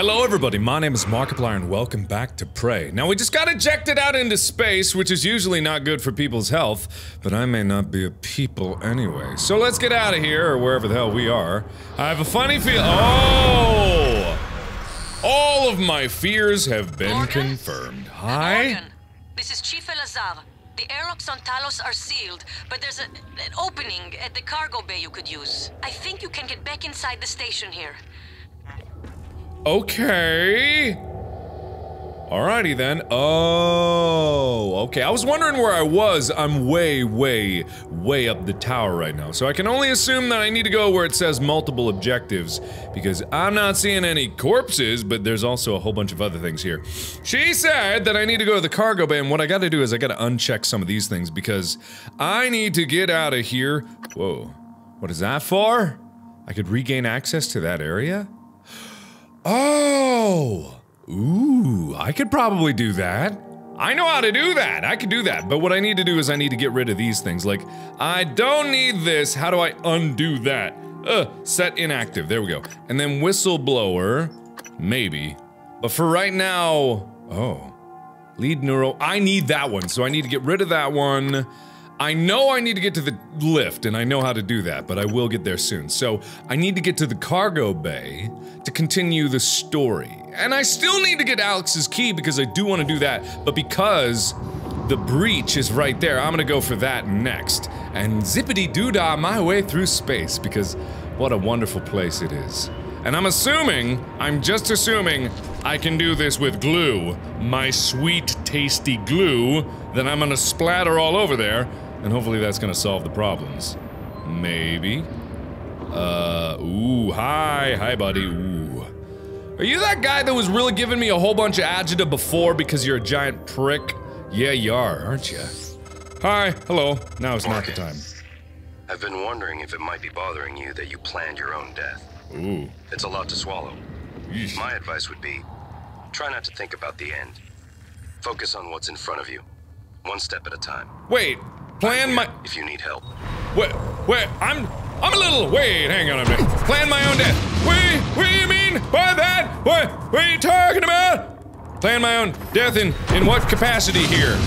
Hello everybody, my name is Markiplier and welcome back to Prey. Now we just got ejected out into space, which is usually not good for people's health, but I may not be a people anyway. So let's get out of here, or wherever the hell we are. I have a funny feel— oh! All of my fears have been confirmed. Hi? Morgan. This is Chief Elazar. The airlocks on Talos are sealed, but there's an opening at the cargo bay you could use. I think you can get back inside the station here. Okay. Alrighty then. Oh, okay. I was wondering where I was. I'm way, way, way up the tower right now. So I can only assume that I need to go where it says multiple objectives, because I'm not seeing any corpses, but there's also a whole bunch of other things here. She said that I need to go to the cargo bay, and what I gotta do is I gotta uncheck some of these things, because I need to get out of here. Whoa. What is that for? I could regain access to that area? Oh! Ooh, I could probably do that. I know how to do that. I could do that. But what I need to do is I need to get rid of these things. Like, I don't need this. How do I undo that? Set inactive. There we go. And then whistleblower. Maybe. But for right now... oh. Lead neuro... I need that one. So I need to get rid of that one. I know I need to get to the lift, and I know how to do that, but I will get there soon. So, I need to get to the cargo bay to continue the story. And I still need to get Alex's key because I do want to do that, but because the breach is right there, I'm gonna go for that next. And zippity-doo-dah my way through space, because what a wonderful place it is. And I'm just assuming, I can do this with glue. My sweet, tasty glue that I'm gonna splatter all over there. And hopefully that's gonna solve the problems. Maybe. Ooh, hi buddy, ooh. Are you that guy that was really giving me a whole bunch of agita before because you're a giant prick? Yeah, you are, aren't you? Hi, hello, now it's not the time. I've been wondering if it might be bothering you that you planned your own death. Ooh. It's a lot to swallow. Yeesh. My advice would be, try not to think about the end. Focus on what's in front of you. One step at a time. Wait, plan my— if you need help. Wait, I'm a little— wait, hang on a minute. Plan my own death. Wait, what do you mean by that? What are you talking about? Plan my own death in what capacity here?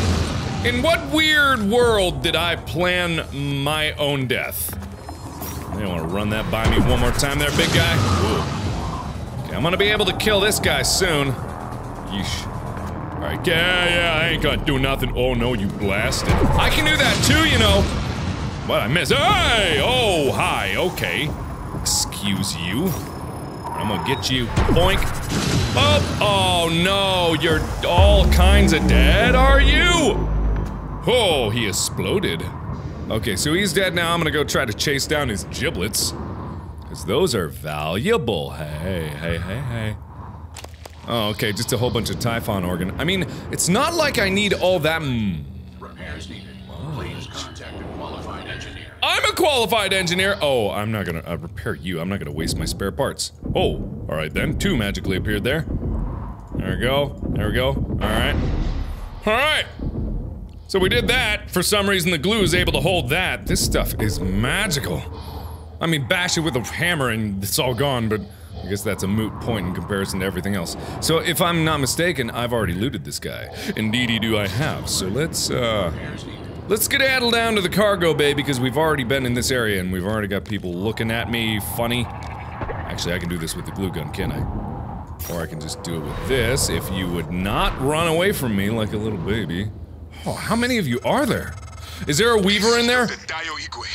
In what weird world did I plan my own death? You want to run that by me one more time there, big guy? Ooh. Okay, I'm gonna be able to kill this guy soon. Yeesh. Alright, yeah, I ain't gonna do nothing. Oh no, you blasted. I can do that too, you know. What, I missed? Hey! Oh, hi, okay. Excuse you. I'm gonna get you. Boink. Oh, no, you're all kinds of dead, are you? Oh, he exploded. Okay, so he's dead now. I'm gonna go try to chase down his giblets. Because those are valuable. Hey. Oh, okay, just a whole bunch of Typhon organ. I mean, it's not like I need all that. Repairs needed. Please contact a qualified engineer. I'm a qualified engineer! Oh, I'm not gonna repair you. I'm not gonna waste my spare parts. Oh, alright then. Two magically appeared there. There we go. Alright. So we did that. For some reason, the glue is able to hold that. This stuff is magical. I mean, bash it with a hammer and it's all gone, but I guess that's a moot point in comparison to everything else. So if I'm not mistaken, I've already looted this guy. Indeedy do I have. So let's skedaddle down to the cargo bay because we've already been in this area and we've already got people looking at me funny. Actually, I can do this with the glue gun, can't I? Or I can just do it with this if you would not run away from me like a little baby. Oh, how many of you are there? Is there a Weaver in there? Igwe.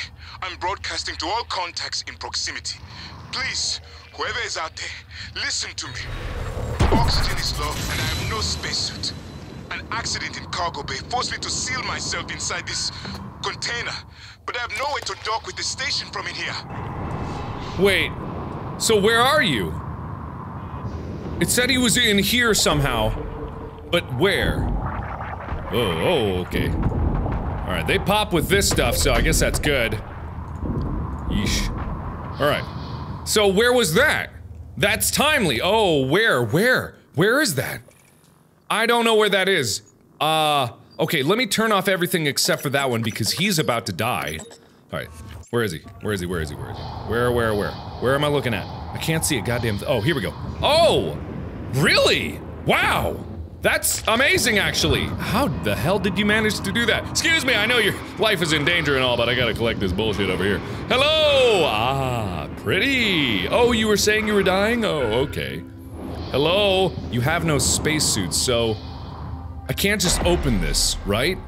I'm broadcasting to all contacts in proximity. Please, whoever is out there, listen to me. Oxygen is low, and I have no spacesuit. An accident in cargo bay forced me to seal myself inside this container, but I have nowhere to dock with the station from in here. Wait, so where are you? It said he was in here somehow, but where? Oh, okay. Alright, they pop with this stuff, so I guess that's good. Yeesh. Alright. So where was that? That's timely. Oh, where? Where is that? I don't know where that is. Okay, let me turn off everything except for that one, because he's about to die. Alright. Where is he? Where am I looking at? I can't see a goddamn— oh, here we go. Oh! Really? Wow! That's amazing, actually. How the hell did you manage to do that? Excuse me, I know your life is in danger and all, but I gotta collect this bullshit over here. Hello! Ah, pretty. Oh, you were saying you were dying? Oh, okay. Hello? You have no spacesuits, so I can't just open this, right?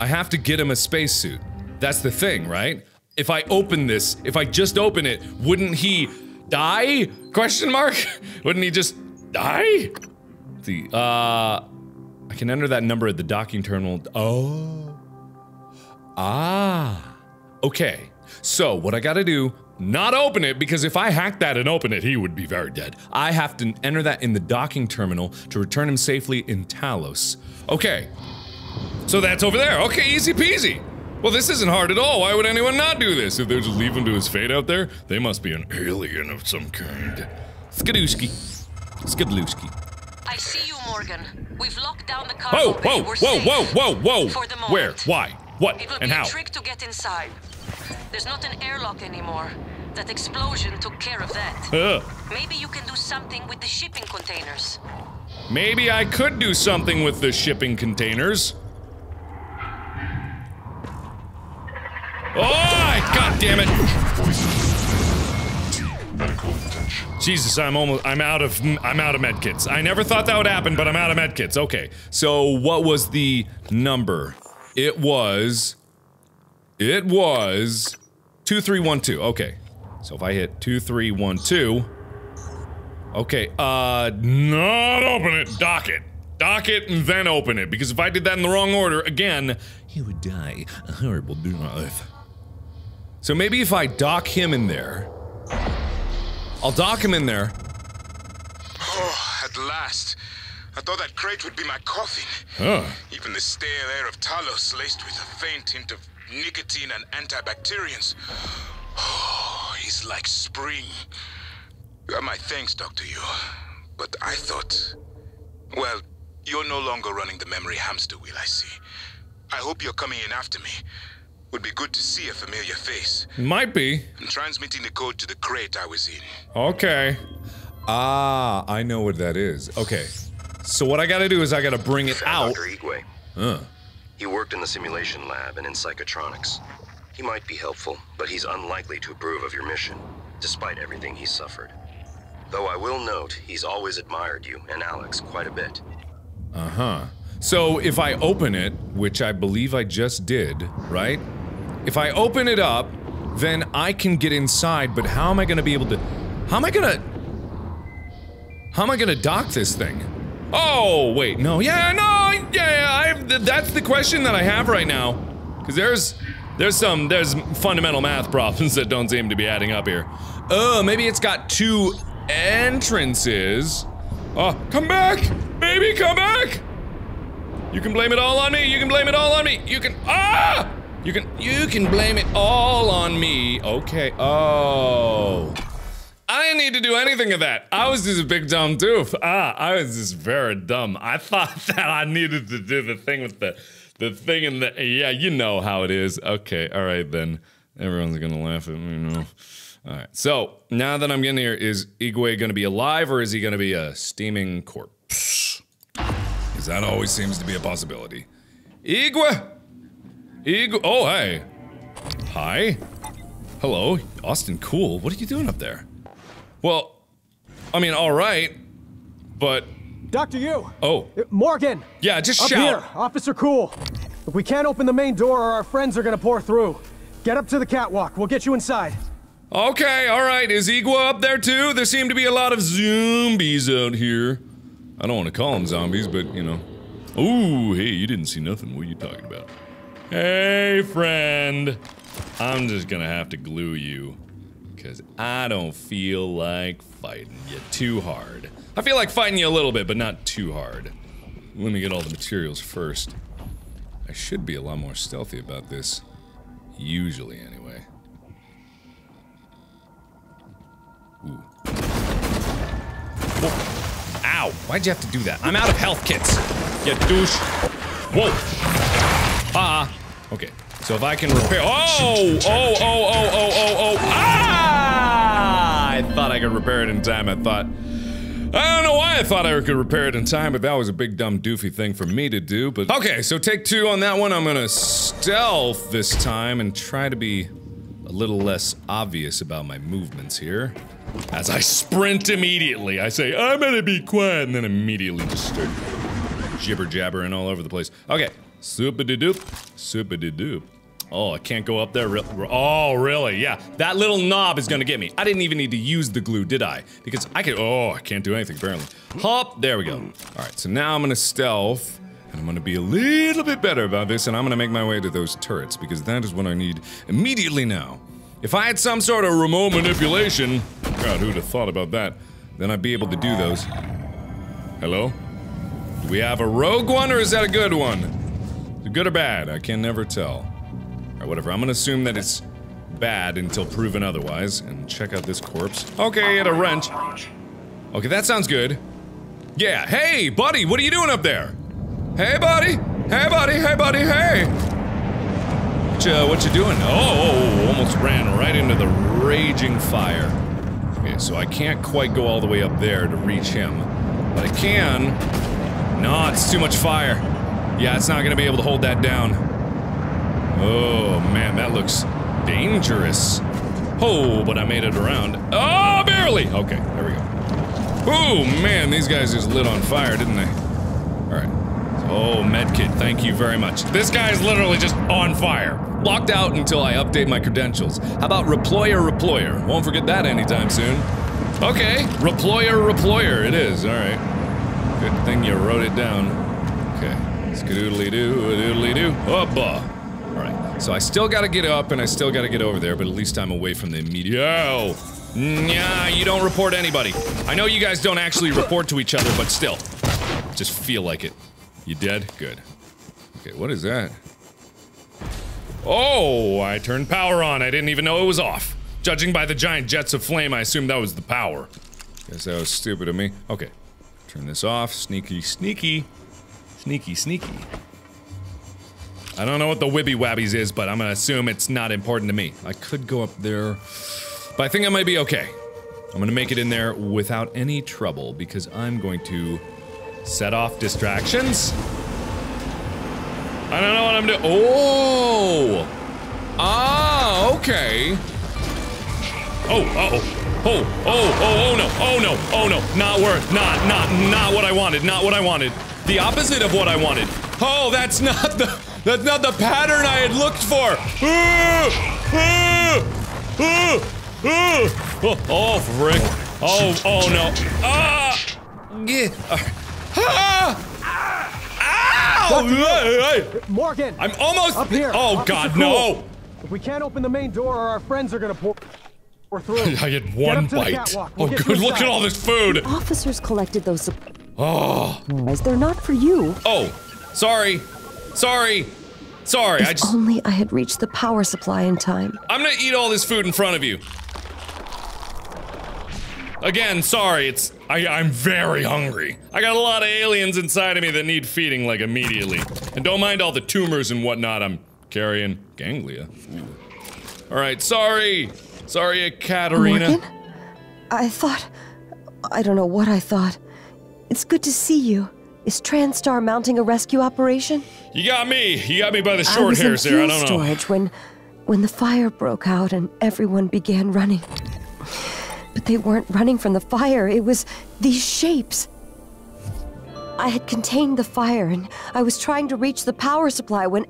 I have to get him a spacesuit. That's the thing, right? If I open this, if I just open it, wouldn't he die? Question mark? Wouldn't he just die? I can enter that number at the docking terminal. Oh. Ah. Okay. So, what I gotta do, not open it, because if I hacked that and open it, he would be very dead. I have to enter that in the docking terminal to return him safely in Talos. Okay. So that's over there. Okay, easy peasy. Well, this isn't hard at all. Why would anyone not do this? If they're just leaving to his fate out there, they must be an alien of some kind. Skidooski. Skidlooski. I see you, Morgan. We've locked down the cargo bay. Whoa, whoa, whoa, whoa, whoa, whoa! Where? Why? What? And how? It will be a trick to get inside. There's not an airlock anymore. That explosion took care of that. Maybe you can do something with the shipping containers. Maybe I could do something with the shipping containers. Oh, God damn it! Jesus, I'm out of medkits. I never thought that would happen, but I'm out of medkits. Okay, so what was the number? It was 2312. Okay, so if I hit 2312, okay, not open it. Dock it, and then open it. Because if I did that in the wrong order again, he would die a horrible death. So maybe if I dock him in there. I'll dock him in there. Oh, at last. I thought that crate would be my coffin. Oh. Even the stale air of Talos laced with a faint hint of nicotine and antibacterians. Oh, he's like spring. You have my thanks, Doctor Yu. But I thought... Well, you're no longer running the memory hamster wheel, I see. I hope you're coming in after me. Would be good to see a familiar face. Might be. I'm transmitting the code to the crate I was in. Okay. Ah, I know what that is. Okay. So what I gotta do is I gotta bring it out. Dr. Igwe. He worked in the simulation lab and in psychotronics. He might be helpful, but he's unlikely to approve of your mission, despite everything he's suffered. Though I will note, he's always admired you and Alex quite a bit. Uh-huh. So if I open it, which I believe I just did, right? If I open it up, then I can get inside, but how am I gonna be able to... How am I gonna dock this thing? Oh, wait, no, yeah, no, yeah, that's the question that I have right now. Because there's fundamental math problems that don't seem to be adding up here. Oh, maybe it's got two entrances. Oh, come back! Baby, come back! You can blame it all on me, you can blame it all on me. Okay, oh. I didn't need to do anything of that. I was just a big dumb doof. I was just very dumb. I thought that I needed to do the thing with the thing in the, yeah, you know how it is. Okay, all right then. Everyone's gonna laugh at me now. All right, so now that I'm getting here, is Igwe gonna be alive or is he gonna be a steaming corpse? Because that always seems to be a possibility. Igwe! Igwe! Oh, hey! Hi? Hello? Austin Cool? What are you doing up there? Well, I mean, alright, but... Dr. Yu! Oh. Morgan! Yeah, just shout! Up here, Officer Cool! If we can't open the main door or our friends are gonna pour through, get up to the catwalk, we'll get you inside. Okay, alright, is Igwe up there too? There seem to be a lot of zombies out here. I don't want to call them zombies, but, you know. Ooh, hey, you didn't see nothing. What are you talking about? Hey, friend. I'm just gonna have to glue you. Because I don't feel like fighting you too hard. I feel like fighting you a little bit, but not too hard. Let me get all the materials first. I should be a lot more stealthy about this. Usually, anyway. Ooh. Whoa. Ow, why'd you have to do that? I'm out of health kits, you douche. Whoa. Okay, so if I can repair- Oh! Ah! I thought I could repair it in time, I thought. I don't know why I thought I could repair it in time, but that was a big dumb doofy thing for me to do, but... Okay, so take two on that one. I'm gonna stealth this time and try to be a little less obvious about my movements here. As I sprint immediately, I say, I'm gonna be quiet, and then immediately just start jibber-jabbering all over the place. Okay, super-de-doop, super-de-doop. Oh, I can't go up there. Oh, really? Yeah, that little knob is gonna get me. I didn't even need to use the glue, did I? Because I could. Oh, I can't do anything apparently. Hop, there we go. All right, so now I'm gonna stealth, and I'm gonna be a little bit better about this, and I'm gonna make my way to those turrets because that is what I need immediately now. If I had some sort of remote manipulation, God, who'd have thought about that? Then I'd be able to do those. Hello? Do we have a rogue one, or is that a good one? Is it good or bad? I can never tell. Alright, whatever. I'm gonna assume that it's bad until proven otherwise, and check out this corpse. Okay, he had a wrench. Okay, that sounds good. Yeah, hey, buddy, what are you doing up there? Hey, buddy! Hey, buddy! Hey, buddy! Hey! What you doing? Oh, almost ran right into the raging fire. Okay, so I can't quite go all the way up there to reach him, but I can. No, it's too much fire. Yeah, it's not gonna be able to hold that down. Oh, man, that looks dangerous. Oh, but I made it around. Oh, barely! Okay, there we go. Oh, man, these guys just lit on fire, didn't they? Alright. Oh, medkit, thank you very much. This guy's literally just on fire. Locked out until I update my credentials. How about reployer? Won't forget that anytime soon. Okay, reployer it is, alright. Good thing you wrote it down. Okay, skadoodly-doo. Hoppa! So I still gotta get up, and I still gotta get over there, but at least I'm away from the immediate- Oh! Nah, you don't report anybody. I know you guys don't actually report to each other, but still. Just feel like it. You dead? Good. Okay, what is that? Oh! I turned power on, I didn't even know it was off. Judging by the giant jets of flame, I assumed that was the power. Guess that was stupid of me. Okay. Turn this off. Sneaky. Sneaky. I don't know what the Wibby Wabbies is, but I'm gonna assume it's not important to me. I could go up there, but I think I might be okay. I'm gonna make it in there without any trouble, because I'm going to set off distractions. I don't know what I'm doing. Oh! Ah, okay. Oh, uh-oh. Oh no. Not what I wanted, The opposite of what I wanted. Oh, that's not the- That's not the pattern I had looked for! Oh, frick. Oh no. Hey. Morgan! I'm almost- Up here! Oh god, no! If we can't open the main door, our friends are gonna pour through. I had one bite. Oh good, look at all this food! The officers collected those- Oh! They're not for you. Oh, sorry. Sorry, I just- If only I had reached the power supply in time. I'm gonna eat all this food in front of you. Again, sorry, it's- I'm very hungry. I got a lot of aliens inside of me that need feeding, like, immediately. And don't mind all the tumors and whatnot I'm carrying. Ganglia. Alright, sorry! Sorry, Katarina. Morgan? I thought- I don't know what I thought. It's good to see you. Is Transtar mounting a rescue operation? You got me by the short hair, Sarah. I don't know. I was in fuel storage when the fire broke out and everyone began running. But they weren't running from the fire, it was these shapes. I had contained the fire and I was trying to reach the power supply when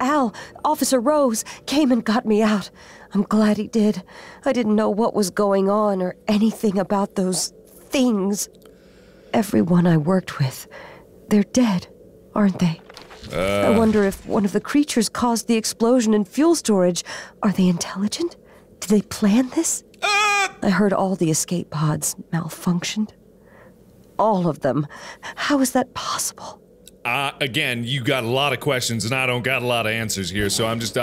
Officer Rose, came and got me out. I'm glad he did. I didn't know what was going on or anything about those things. Everyone I worked with. They're dead, aren't they? I wonder if one of the creatures caused the explosion in fuel storage. Are they intelligent? Did they plan this? I heard all the escape pods malfunctioned. All of them. How is that possible? Again, you got a lot of questions and I don't got a lot of answers here, so I'm just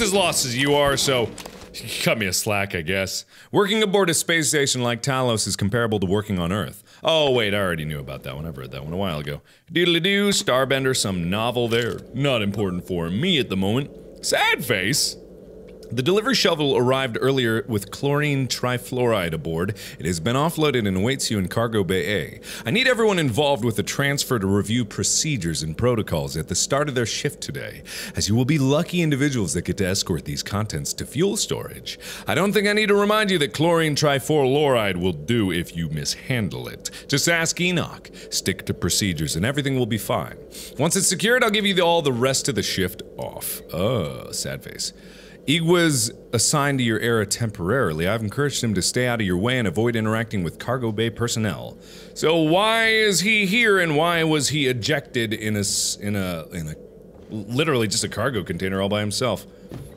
as lost as you are, so... Cut me a slack, I guess. Working aboard a space station like Talos is comparable to working on Earth. Oh, wait, I already knew about that one. I've read that one a while ago. Doodly-doo, Starbender, some novel there. Not important for me at the moment. Sad face. The delivery shovel arrived earlier with chlorine trifluoride aboard. It has been offloaded and awaits you in Cargo Bay A. I need everyone involved with the transfer to review procedures and protocols at the start of their shift today, as you will be lucky individuals that get to escort these contents to fuel storage. I don't think I need to remind you that chlorine trifluoride will do if you mishandle it. Just ask Enoch. Stick to procedures and everything will be fine. Once it's secured, I'll give you all the rest of the shift off. Oh, sad face. Igwe's assigned to your era temporarily. I've encouraged him to stay out of your way and avoid interacting with Cargo Bay personnel. So why is he here and why was he ejected in a literally just a cargo container all by himself?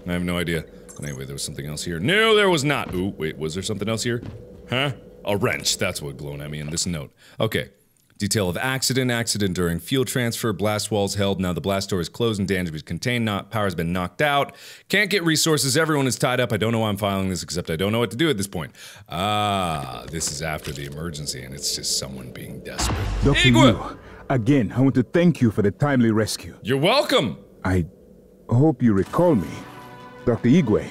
I have no idea. Anyway, there was something else here. No, there was not. Ooh, wait, was there something else here? Huh? A wrench. That's what glowed at me in this note. Okay. Detail of accident, accident during fuel transfer, blast walls held, now the blast door is closed and damage is contained, power has been knocked out, can't get resources, everyone is tied up, I don't know why I'm filing this except I don't know what to do at this point. Ah, this is after the emergency and it's just someone being desperate. Dr. Yu, again, I want to thank you for the timely rescue. You're welcome! I hope you recall me. Dr. Igwe,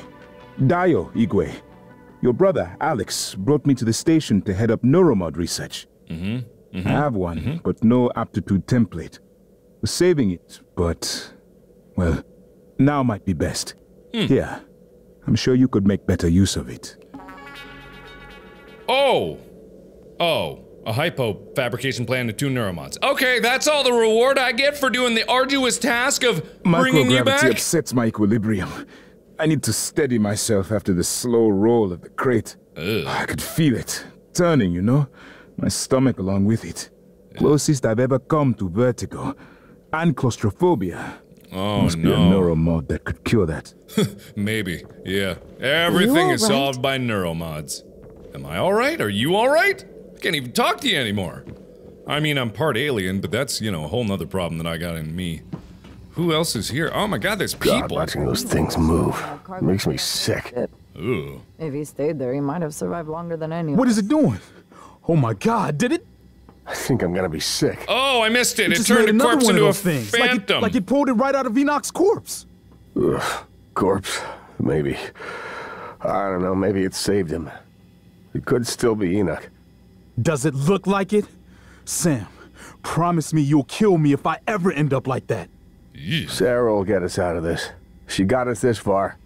Dio Igwe, your brother Alex brought me to the station to head up neuromod research. Mm-hmm. Mm-hmm. I have one, mm-hmm. but no aptitude template. Was saving it, but, well, now might be best. Mm. Here, I'm sure you could make better use of it. Oh! Oh, a hypo fabrication plan to 2 neuromods. Okay, that's all the reward I get for doing the arduous task of bringing you back? Microgravity upsets my equilibrium. I need to steady myself after the slow roll of the crate. Ugh. I could feel it, turning, you know? My stomach along with it. Closest I've ever come to vertigo. And claustrophobia. Oh, must be a neuromod that could cure that. Maybe, yeah. Everything is solved by neuromods. Am I alright? Are you alright? I can't even talk to you anymore. I mean, I'm part alien, but that's, you know, a whole nother problem that I got in me. Who else is here? Oh my god, there's people! God, watching those things move. It makes me sick. Ooh. If he stayed there, he might have survived longer than anyone. What is it doing? Oh my god, did it? I think I'm gonna be sick. Oh, I missed it. It turned a corpse into a phantom. Like it pulled it right out of Enoch's corpse. Ugh, corpse? Maybe. I don't know, maybe it saved him. It could still be Enoch. Does it look like it? Sam, promise me you'll kill me if I ever end up like that. Yeesh. Sarah will get us out of this. She got us this far.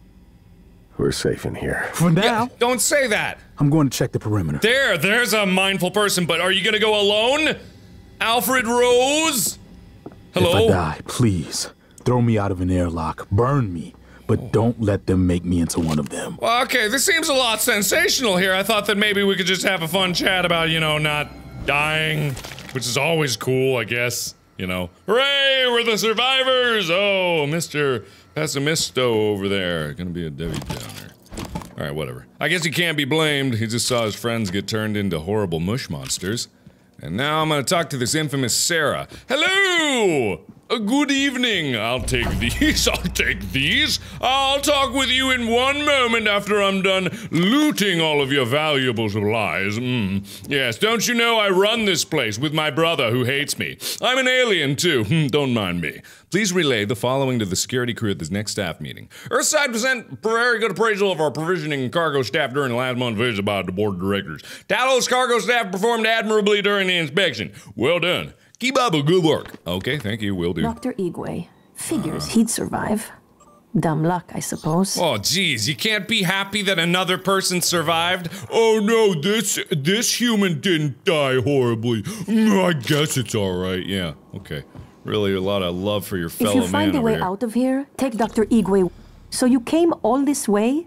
We're safe in here. For now? Yeah, don't say that! I'm going to check the perimeter. There's a mindful person, but are you gonna go alone? Alfred Rose? Hello? If I die, please, throw me out of an airlock, burn me, but don't let them make me into one of them. Well, okay, this seems a lot sensational here. I thought that maybe we could just have a fun chat about, you know, not dying, which is always cool, I guess. You know, hooray, we're the survivors! Oh, Mr. Pessimisto over there. Gonna be a Debbie Downer. Alright, whatever. I guess he can't be blamed. He just saw his friends get turned into horrible mush monsters. And now I'm gonna talk to this infamous Sarah. Hello! Good evening. I'll take these. I'll take these. I'll talk with you in one moment after I'm done looting all of your valuable supplies. Mm. Yes, don't you know I run this place with my brother who hates me. I'm an alien too. Don't mind me. Please relay the following to the security crew at this next staff meeting. Earthside present very good appraisal of our provisioning and cargo staff during the last month's visit by the board of directors. Talos cargo staff performed admirably during the inspection. Well done. Keep up a good work. Okay, thank you, will do. Dr. Igwe. Figures he'd survive. Dumb luck, I suppose. Oh, geez, you can't be happy that another person survived? Oh no, this human didn't die horribly. I guess it's alright, yeah, okay. Really a lot of love for your fellow man. If you find a way out of here, take Dr. Igwe. So you came all this way,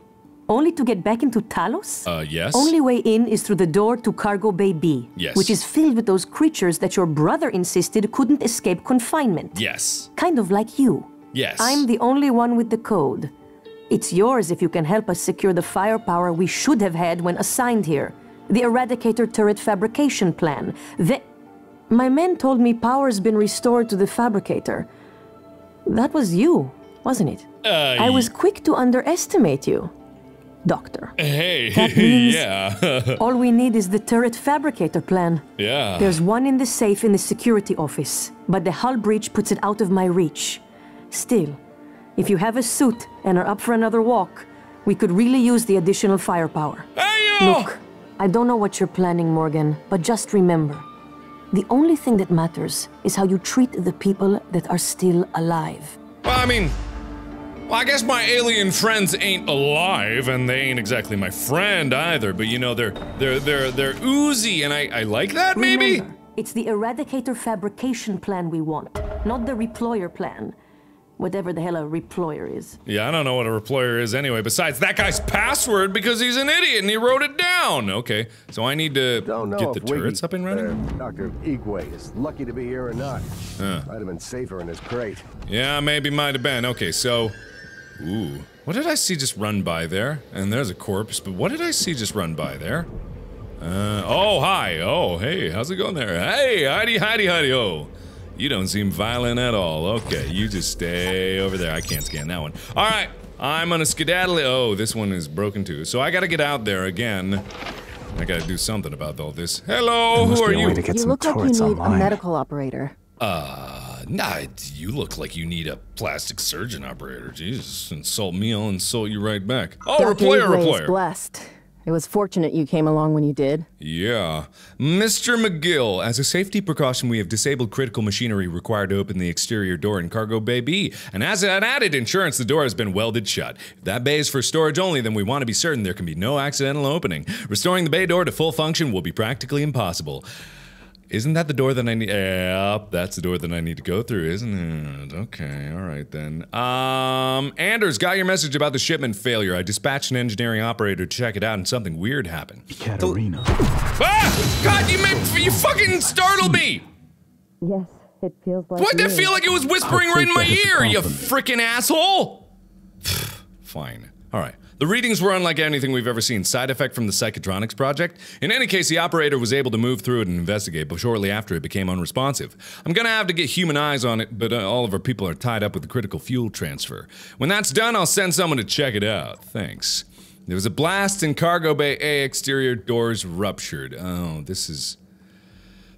only to get back into Talos? Yes. Only way in is through the door to Cargo Bay B. Yes. Which is filled with those creatures that your brother insisted couldn't escape confinement. Yes. Kind of like you. Yes. I'm the only one with the code. It's yours if you can help us secure the firepower we should have had when assigned here. The eradicator turret fabrication plan. My men told me power's been restored to the fabricator. That was you, wasn't it? I was quick to underestimate you. Doctor. Hey, that means yeah. All we need is the turret fabricator plan. Yeah. There's one in the safe in the security office, but the hull breach puts it out of my reach. Still, if you have a suit and are up for another walk, We could really use the additional firepower. Look, I don't know what you're planning, Morgan, but just remember, the only thing that matters is how you treat the people that are still alive. Well, I mean, I guess my alien friends ain't alive, and they ain't exactly my friend either, but you know, they're oozy, and I like that, maybe? Remember, it's the eradicator fabrication plan we want, not the reployer plan. Whatever the hell a reployer is. Yeah, I don't know what a reployer is anyway, besides that guy's password because he's an idiot and he wrote it down. Okay, so I need to get the turrets up and running? Dr. Igwe is lucky to be here or not. Might have been safer in his crate. Yeah, maybe might have been. Okay, so... Ooh. What did I see just run by there? And there's a corpse, but what did I see just run by there? Oh, hi. Oh, hey, how's it going there? Hey, hidey, hidey, hidey, oh. You don't seem violent at all. Okay, you just stay over there. I can't scan that one. All right, I'm gonna skedaddle. Oh, this one is broken too. So I gotta get out there again. I gotta do something about all this. Hello, who are you? You look like you need a medical operator. Nah, you look like you need a plastic surgeon operator. Jesus, insult me, I'll insult you right back. Oh, replayer. Blessed. It was fortunate you came along when you did. Yeah. Mr. McGill, as a safety precaution, we have disabled critical machinery required to open the exterior door in cargo bay B. And as an added insurance, the door has been welded shut. If that bay is for storage only, then we want to be certain there can be no accidental opening. Restoring the bay door to full function will be practically impossible. Isn't that the door that I need? Yeah, that's the door that I need to go through, isn't it? Okay, all right then. Anders, got your message about the shipment failure. I dispatched an engineering operator to check it out and something weird happened. Katarina. Ah! God, you fucking startled me! Yes, it feels like What? That feel like it was whispering right in my ear, you freaking asshole! Fine. All right. The readings were unlike anything we've ever seen. Side effect from the Psychotronics project? In any case, the operator was able to move through it and investigate, but shortly after it became unresponsive. I'm gonna have to get human eyes on it, but all of our people are tied up with the critical fuel transfer. When that's done, I'll send someone to check it out. Thanks. There was a blast in cargo bay A, exterior doors ruptured. Oh, this is...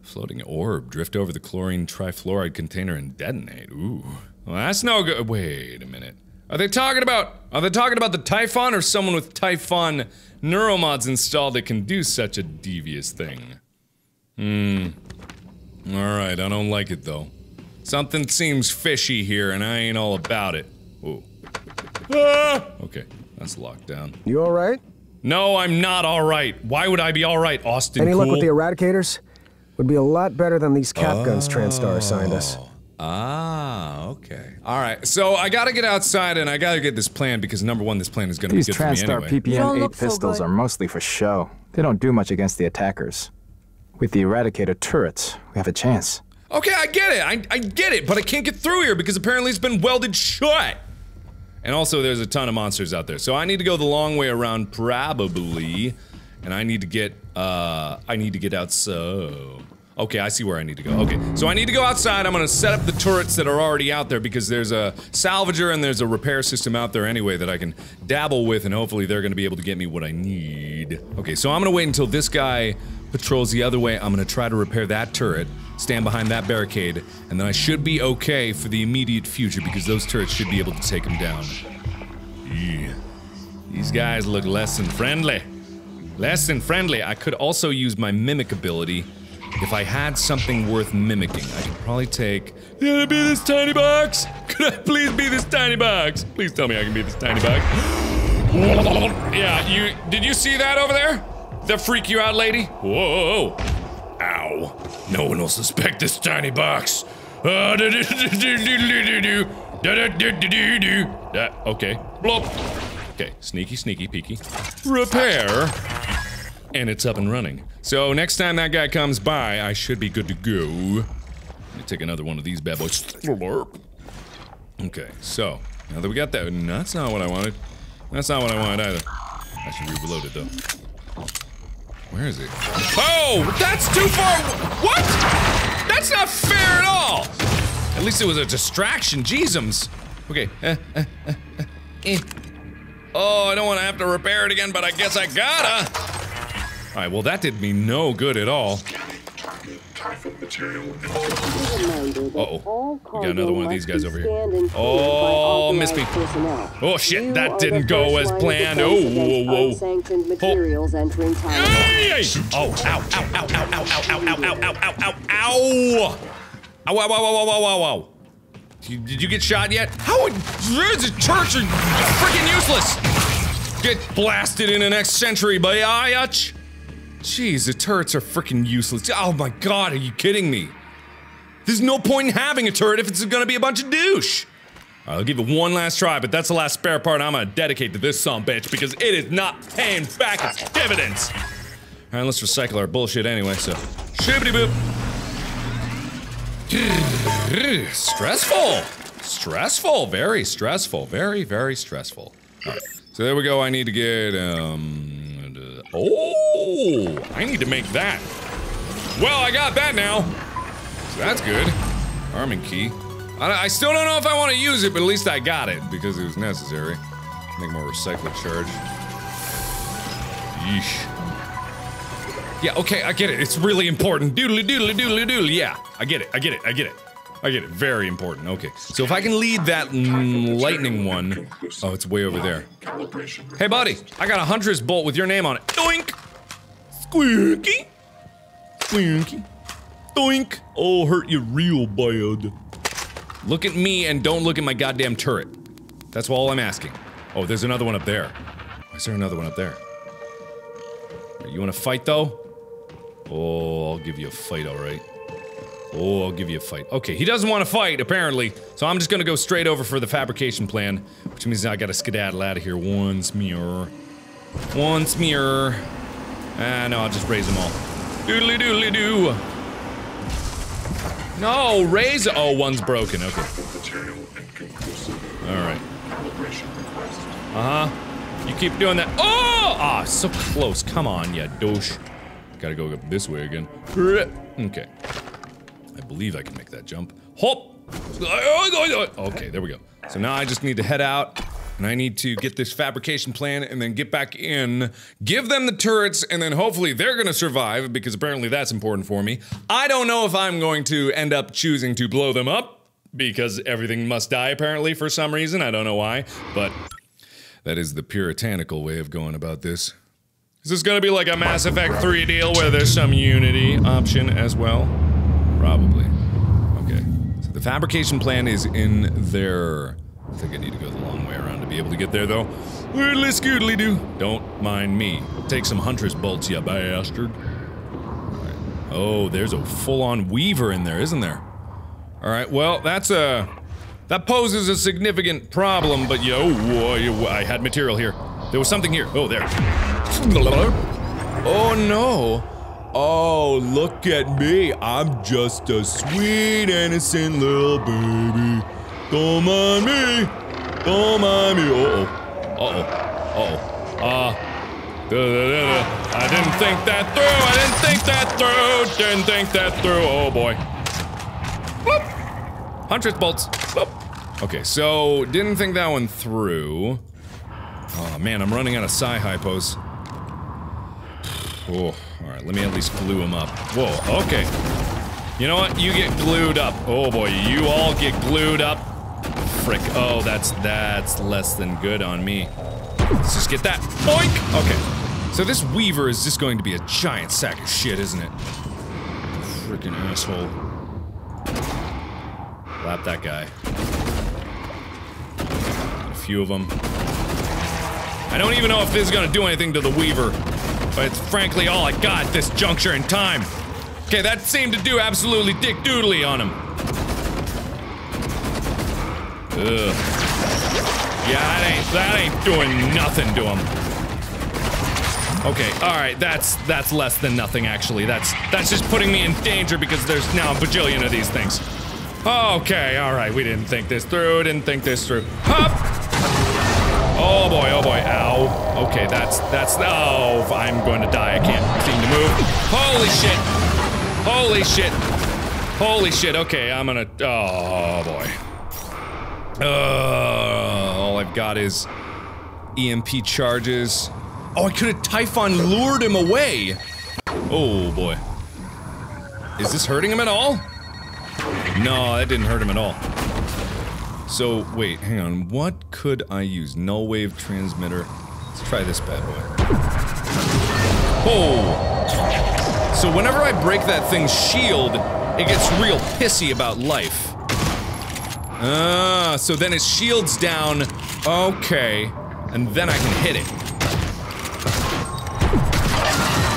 Floating orb. Drift over the chlorine trifluoride container and detonate. Ooh. Well, that's no good. Wait a minute. Are they talking about the Typhon or someone with Typhon neuromods installed that can do such a devious thing? Alright, I don't like it though. Something seems fishy here and I ain't all about it. Whoa. Ah! Okay, that's locked down. You alright? No, I'm not alright. Why would I be alright, Austin Cool? Any luck with the eradicators? Would be a lot better than these cap guns Transtar assigned us. Ah, okay. Alright, so I gotta get outside and I gotta get this plan because number one, this plan is gonna be good for me anyway. These Transtar PPM-8 pistols are mostly for show. They don't do much against the attackers. With the Eradicator turrets, we have a chance. Okay, I get it! I get it, but I can't get through here because apparently it's been welded shut! And also there's a ton of monsters out there, so I need to go the long way around probably. And I need to get out so... Okay, I see where I need to go. Okay, so I need to go outside. I'm gonna set up the turrets that are already out there because there's a salvager and there's a repair system out there anyway that I can dabble with and hopefully they're gonna be able to get me what I need. Okay, so I'm gonna wait until this guy patrols the other way. I'm gonna try to repair that turret, stand behind that barricade, and then I should be okay for the immediate future because those turrets should be able to take him down. Yeah. These guys look less than friendly. Less than friendly. I could also use my mimic ability. If I had something worth mimicking, I could probably take... Can I be this tiny box? Could I please be this tiny box? Please tell me I can be this tiny box. Yeah, did you see that over there? That freak you out, lady? Whoa. Ow. No one will suspect this tiny box. Okay. Blop. Okay, sneaky, sneaky, peeky. Repair. And it's up and running. So next time that guy comes by, I should be good to go. Let me take another one of these bad boys. Okay, so now that we got that, no, that's not what I wanted. That's not what I wanted either. I should reload it though. Where is it? Oh, that's too far. What? That's not fair at all. At least it was a distraction. Jeezums. Okay. Oh, I don't want to have to repair it again, but I guess I gotta. Alright, well that did me no good at all. typhon material. Uh-oh. We got another one of these guys over here. Oh, missed me. Oh, shit. That didn't go as planned. Oh, whoa, whoa. Oh, ow, ow, ow, ow, ow, ow, ow, ow, ow, ow, ow, ow. Ow, ow, ow, ow, ow, ow. Did you get shot yet? How is this church freaking useless? Get blasted in the next century by Ayach. Jeez, the turrets are freaking useless. Oh my god, are you kidding me? There's no point in having a turret if it's gonna be a bunch of douche. Right, I'll give it one last try, but that's the last spare part I'm gonna dedicate to this sumbitch because it is not paying back its dividends. Alright, let's recycle our bullshit anyway, so. Shibbity boop. Stressful. Stressful. Very stressful. Very, very stressful. Alright, so there we go. I need to get, oh, I need to make that. Well, I got that now. So that's good. Arming key. I still don't know if I want to use it, but at least I got it because it was necessary. Make more recycling charge. Yeesh. Yeah, okay, I get it. It's really important. Doodly doodly doodly doodly. Yeah, I get it. I get it. I get it. I get it. Very important. Okay. So if I can lead that lightning one. Oh, it's way over there. Hey, buddy. I got a huntress bolt with your name on it. Doink! Squinky! Squinky! Doink! Oh, hurt you real bad. Look at me and don't look at my goddamn turret. That's all I'm asking. Oh, there's another one up there. Why is there another one up there? You want to fight, though? Oh, I'll give you a fight, alright. Oh, I'll give you a fight. Okay, he doesn't want to fight, apparently. So I'm just gonna go straight over for the fabrication plan, which means I gotta skedaddle out of here once more. Once more. Ah, no, I'll just raise them all. Doodly doodly doo. No, raise. Oh, one's broken. Okay. Alright. Uh huh. You keep doing that. Oh! Ah, so close. Come on, you douche. Gotta go up this way again. Okay. I believe I can make that jump. Hop! Okay, there we go. So now I just need to head out, and I need to get this fabrication plan, and then get back in, give them the turrets, and then hopefully they're gonna survive, because apparently that's important for me. I don't know if I'm going to end up choosing to blow them up, because everything must die apparently for some reason, I don't know why, but that is the puritanical way of going about this. Is this gonna be like a Mass Effect 3 deal where there's some Unity option as well? Probably. Okay. So the fabrication plan is in there. I think I need to go the long way around to be able to get there, though. Let's goodly do. Don't mind me. Take some hunter's bolts, ya bastard. Alright. Oh, there's a full-on weaver in there, isn't there? Alright, well, that's a... That poses a significant problem, but yo, I had material here. There was something here. Oh, there. Oh, no. Oh, look at me. I'm just a sweet, innocent little baby. Don't mind me. Don't mind me. Uh-oh. Uh-oh. Uh-oh. I didn't think that through. I didn't think that through. Didn't think that through. Oh, boy. Bloop. Huntress bolts. Bloop. Okay, so didn't think that one through. Oh, man, I'm running out of psi-hypos. Oh. Alright, let me at least glue him up. Whoa, okay. You know what? You get glued up. Oh boy, you all get glued up. Frick. Oh, that's less than good on me. Let's just get that. Boink! Okay. So this weaver is just going to be a giant sack of shit, isn't it? Freaking asshole. Lap that guy. Got a few of them. I don't even know if this is gonna do anything to the weaver. But it's frankly all I got at this juncture in time. Okay, that seemed to do absolutely dick doodly on him. Ugh. Yeah, that ain't doing nothing to him. Okay, alright, that's less than nothing actually. That's just putting me in danger because there's now a bajillion of these things. Okay, alright, we didn't think this through, didn't think this through. Hop! Oh boy, ow. Okay, oh, I'm going to die, I can't seem to move. Holy shit! Holy shit! Holy shit, okay, I'm gonna, oh boy. All I've got is EMP charges. Oh, I could've Typhon lured him away! Oh boy. Is this hurting him at all? No, that didn't hurt him at all. So, wait, hang on. What could I use? Null wave transmitter. Let's try this bad boy. Oh! So whenever I break that thing's shield, it gets real pissy about life. Ah, so then his shield's down. Okay. And then I can hit it.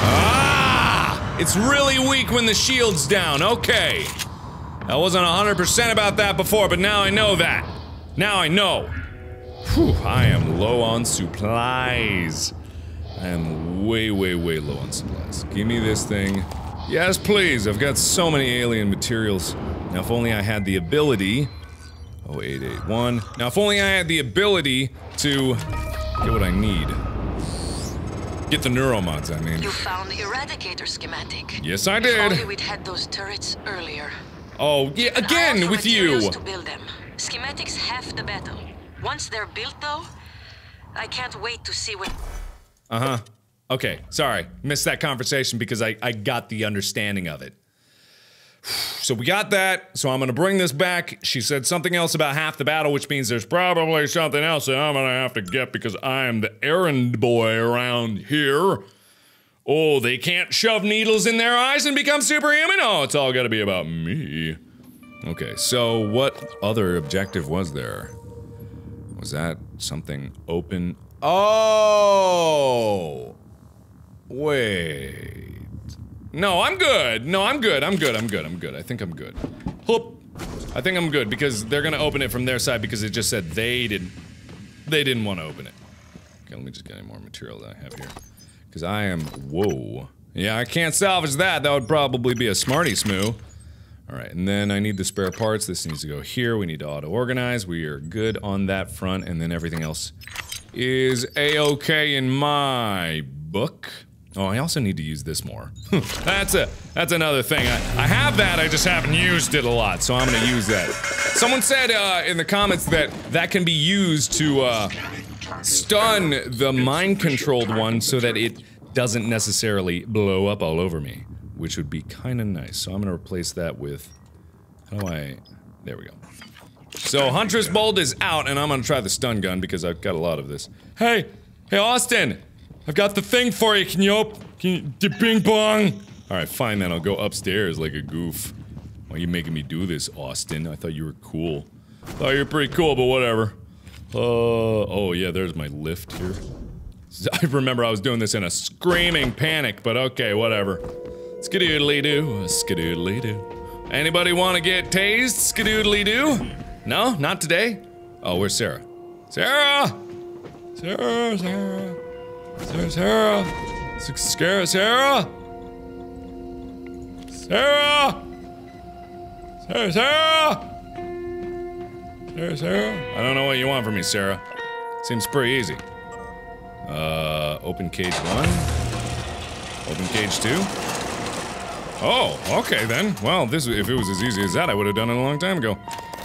Ah! It's really weak when the shield's down. Okay. I wasn't 100% about that before, but now I know that. Now I know. Whew, I am low on supplies. I am way, way, way low on supplies. Give me this thing. Yes, please. I've got so many alien materials. Now, if only I had the ability. 0881. Now, if only I had the ability to get what I need. Get the neuromods, I mean. You found the eradicator schematic. Yes, I did. If only we'd had those turrets earlier. Oh, yeah, again with you! To build them. Schematics half the battle. Once they're built, though, I can't wait to see what... Uh-huh. Okay, sorry. Missed that conversation because I got the understanding of it. So we got that, so I'm gonna bring this back. She said something else about half the battle, which means there's probably something else that I'm gonna have to get because I am the errand boy around here. Oh, they can't shove needles in their eyes and become superhuman? Oh, it's all gotta be about me. Okay, so what other objective was there? Was that something open? Oh! Wait. No, I'm good. No, I'm good. I think I'm good. Hoop. I think I'm good because they're gonna open it from their side because it just said they didn't want to open it. Okay, let me just get any more material that I have here. Because I am- whoa. Yeah, I can't salvage that, that would probably be a smarty smoo. Alright, and then I need the spare parts, this needs to go here, we need to auto-organize, we are good on that front, and then everything else is a-okay in my book. Oh, I also need to use this more. That's another thing, I have that, I just haven't used it a lot, so I'm gonna use that. Someone said, in the comments that that can be used to, stun the mind-controlled one so that it doesn't necessarily blow up all over me, which would be kind of nice. So I'm gonna replace that with... how do I... there we go. So Huntress Bolt is out, and I'm gonna try the stun gun because I've got a lot of this. Hey! Hey, Austin! I've got the thing for you, can you open? Can you... bing bong! Alright, fine then, I'll go upstairs like a goof. Why are you making me do this, Austin? I thought you were cool. Thought you were pretty cool, but whatever. Oh yeah, there's my lift here. I remember I was doing this in a screaming panic, but okay, whatever. Skadoodly-doo, skadoodly-doo. Anybody want to get tased? Skadoodly-doo? No? Not today? Oh, where's Sarah? Sarah! Sarah, Sarah. Sarah, Sarah. Sarah, Sarah. Sarah! Sarah, Sarah! Sarah, Sarah? I don't know what you want from me, Sarah. Seems pretty easy. Open cage 1. Open cage 2. Oh, okay then. Well, this, if it was as easy as that, I would have done it a long time ago.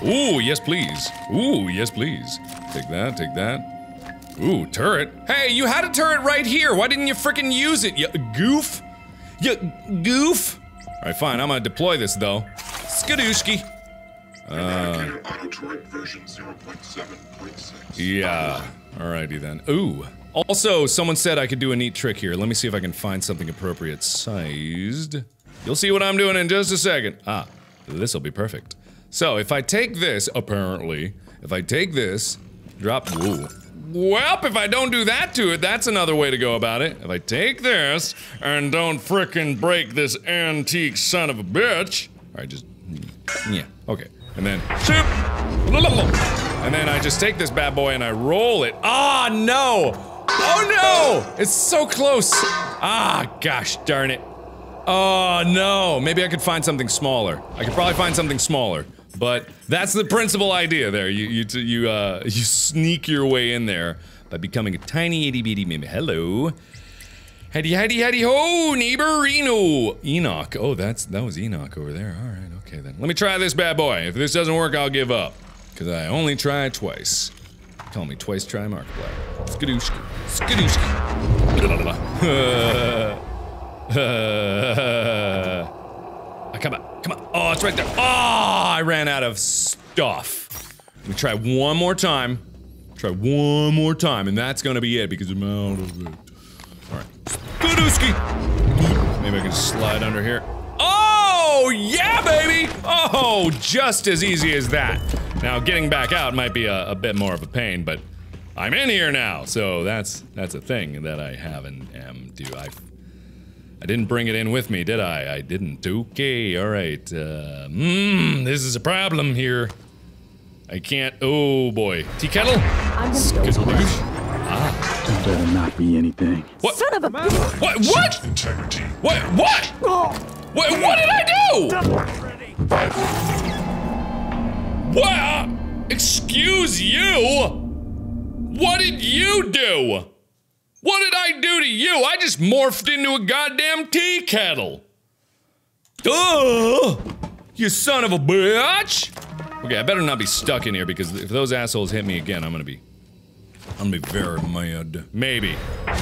Ooh, yes please. Ooh, yes please. Take that, take that. Ooh, turret. Hey, you had a turret right here! Why didn't you frickin' use it, you goof? You goof? Alright, fine, I'm gonna deploy this though. Skadooshki. Yeah, alrighty then. Ooh, also someone said I could do a neat trick here. Let me see if I can find something appropriate sized. You'll see what I'm doing in just a second. Ah, this'll be perfect. So if I take this, apparently, if I take this, drop, ooh. Welp, if I don't do that to it, that's another way to go about it. If I take this, and don't frickin' break this antique son of a bitch. Alright, just, yeah, okay. And then, shoop! And then I just take this bad boy and I roll it. Ah, no! Oh no! It's so close! Ah, gosh darn it. Oh no, maybe I could find something smaller. I could probably find something smaller. But that's the principal idea there. You sneak your way in there by becoming a tiny itty bitty mim. Hello. Howdy, howdy, howdy, ho, neighbor Eno! Enoch. Oh, that was Enoch over there. Alright, okay then. Let me try this bad boy. If this doesn't work, I'll give up. Cause I only try twice. Call me twice try Markiplier. Skadooshki. Skadooshki. I Oh, it's right there. Oh, I ran out of stuff. Let me try one more time. Try one more time, and that's gonna be it because I'm out of it. Alright. Skidooski! Maybe I can slide under here. Oh, yeah, baby! Oh, just as easy as that. Now, getting back out might be a bit more of a pain, but I'm in here now, so that's a thing that I have and am do. I didn't bring it in with me, did I? I didn't. Okay, alright. This is a problem here. I can't. Oh boy. Tea kettle? I'm gonna go. Ah. There better not be anything. What? Son of a bitch. What? What? Integrity. What? What? Oh. What? What did I do? What? Excuse you? What did you do? What did I do to you? I just morphed into a goddamn tea kettle. Duh! You son of a bitch! Okay, I better not be stuck in here because if those assholes hit me again, I'm gonna be very mad. Maybe. Well,